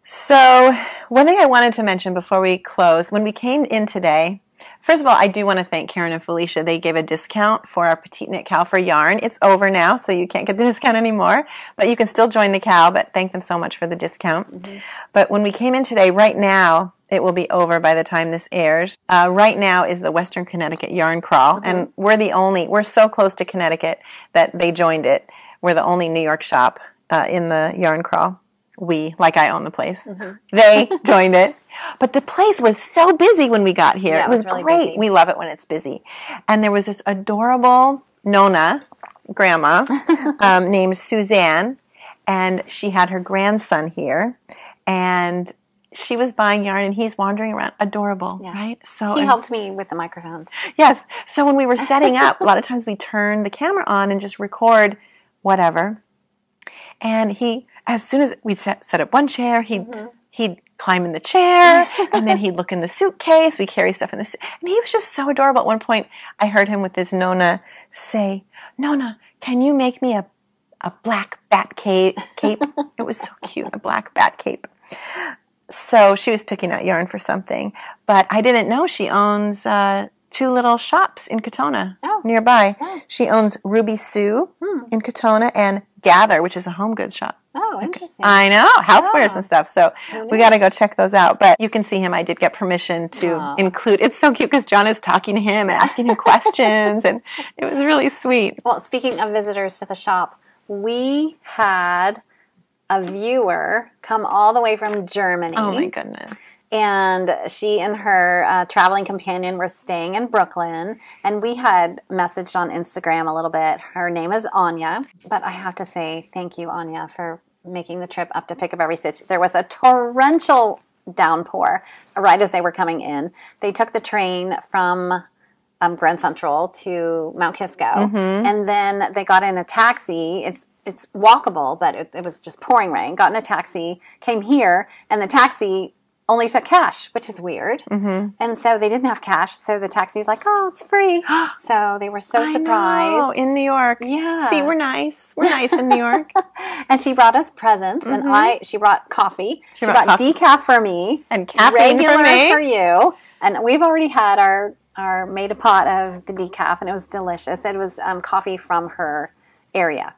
So one thing I wanted to mention before we close, when we came in today... First of all, I do want to thank Karen and Felicia. They gave a discount for our Petite Knit Cow for yarn. It's over now, so you can't get the discount anymore. But you can still join the cow, but thank them so much for the discount. Mm-hmm. But when we came in today, right now, it will be over by the time this airs. Right now is the Western Connecticut Yarn Crawl, mm-hmm. and we're so close to Connecticut that they joined it. We're the only New York shop in the Yarn Crawl. Like I own the place. Mm-hmm. They joined it. But the place was so busy when we got here. Yeah, it was really great. Busy. We love it when it's busy. And there was this adorable Nona, grandma, named Suzanne. And she had her grandson here. And she was buying yarn, and he's wandering around. Adorable, yeah. Right? So he helped me with the microphones. Yes. So when we were setting up, a lot of times we turn the camera on and just record whatever. And he... As soon as we'd set up one chair, he'd climb in the chair, and then he'd look in the suitcase. We carry stuff in the suitcase. And he was just so adorable. At one point, I heard him with his Nona say, "Nona, can you make me a black bat cape?" It was so cute, a black bat cape. So she was picking out yarn for something. But I didn't know she owns two little shops in Katona nearby. Yeah. She owns Ruby Sue in Katona and Gather, which is a home goods shop. Oh, interesting. I know. Housewares and stuff. So we got to go check those out. But you can see him. I did get permission to include. It's so cute because John is talking to him and asking him questions. And it was really sweet. Well, speaking of visitors to the shop, we had a viewer come all the way from Germany. Oh, my goodness. And she and her traveling companion were staying in Brooklyn. And we had messaged on Instagram a little bit. Her name is Anya. But I have to say thank you, Anya, for making the trip up to Pick Up Every Stitch. There was a torrential downpour right as they were coming in. They took the train from Grand Central to Mount Kisco. Mm-hmm. And then they got in a taxi. It's walkable, but it was just pouring rain. Got in a taxi, came here, and the taxi only took cash, which is weird. Mm-hmm. And so they didn't have cash, so the taxi's like, "Oh, it's free." So they were so surprised. In New York. Yeah. See, we're nice. We're nice in New York. And she brought us presents, mm-hmm. and she brought coffee. She brought decaf for me. And caffeine for me. Regular for you. And we've already had our made a pot of the decaf, and it was delicious. It was coffee from her area.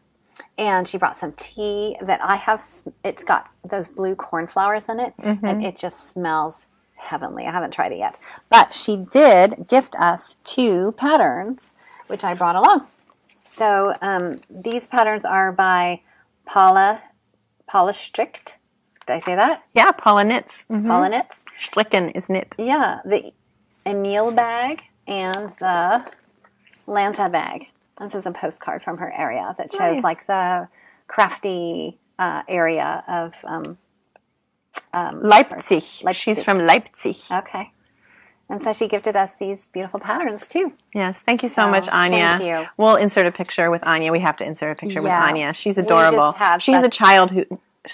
And she brought some tea that I have. It's got those blue cornflowers in it, mm-hmm. and it just smells heavenly. I haven't tried it yet. But she did gift us two patterns, which I brought along. So these patterns are by Paula Strict. Did I say that? Yeah, Paula Knits. Mm-hmm. Paula Knits. Stricken is knit. Yeah, the Emil bag and the Lanza bag. This is a postcard from her area that shows like the crafty area of Leipzig. She's from Leipzig. Okay. And so she gifted us these beautiful patterns too. Yes. Thank you so much, Anya. Thank you. We'll insert a picture with Anya. We have to insert a picture with Anya. She's adorable. She has a child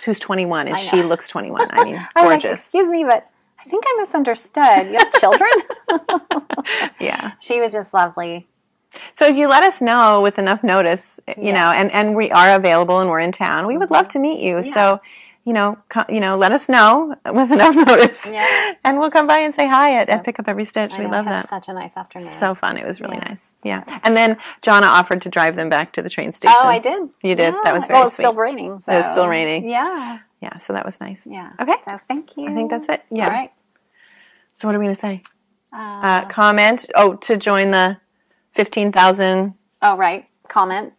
who's 21 and she looks 21. I mean, gorgeous. Excuse me, but I think I misunderstood. You have children? Yeah. She was just lovely. So if you let us know with enough notice, you know, and we are available and we're in town, we would love to meet you. Yeah. So, let us know with enough notice, and we'll come by and say hi at Pick Up Every Stitch. We love that. Such a nice afternoon. So fun. It was really nice. Yeah. And then Jonna offered to drive them back to the train station. Oh, I did. You did. Yeah. That was very sweet. It was still raining. So. It was still raining. Yeah. Yeah. So that was nice. Yeah. Okay. So thank you. I think that's it. Yeah. All right. So what are we gonna say? Comment. Oh, to join the 15,000. Oh, right. Comment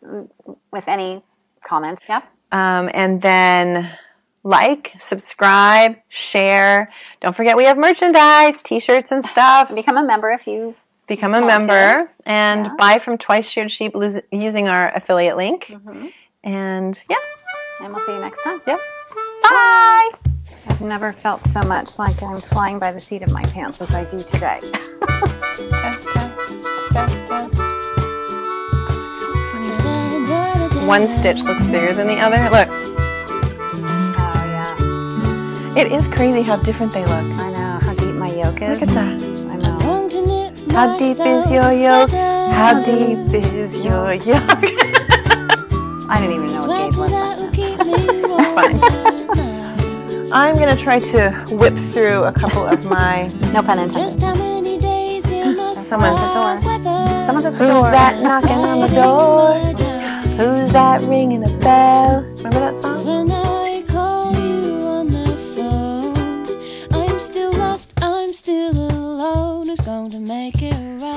with any comment. Yeah. And then like, subscribe, share. Don't forget we have merchandise, T-shirts and stuff. Become a member if you become a member and buy from Twice Sheared Sheep using our affiliate link. Mm-hmm. And and we'll see you next time. Yep. Bye. I've never felt so much like I'm flying by the seat of my pants as I do today. Test. That's so funny. One stitch looks bigger than the other. Look. Oh, yeah. It is crazy how different they look. I know. How deep my yoke is. Look at that. I know. How deep is your yoke? How deep is your yoke? I don't even know what gauge was. It's fine. I'm going to try to whip through a couple of my... No pun intended. Someone's at the door. Someone's at the door. Who's that knocking on the door? Who's that ringing a bell? Remember that song? I'm still lost, I'm still alone. Who's going to make it right?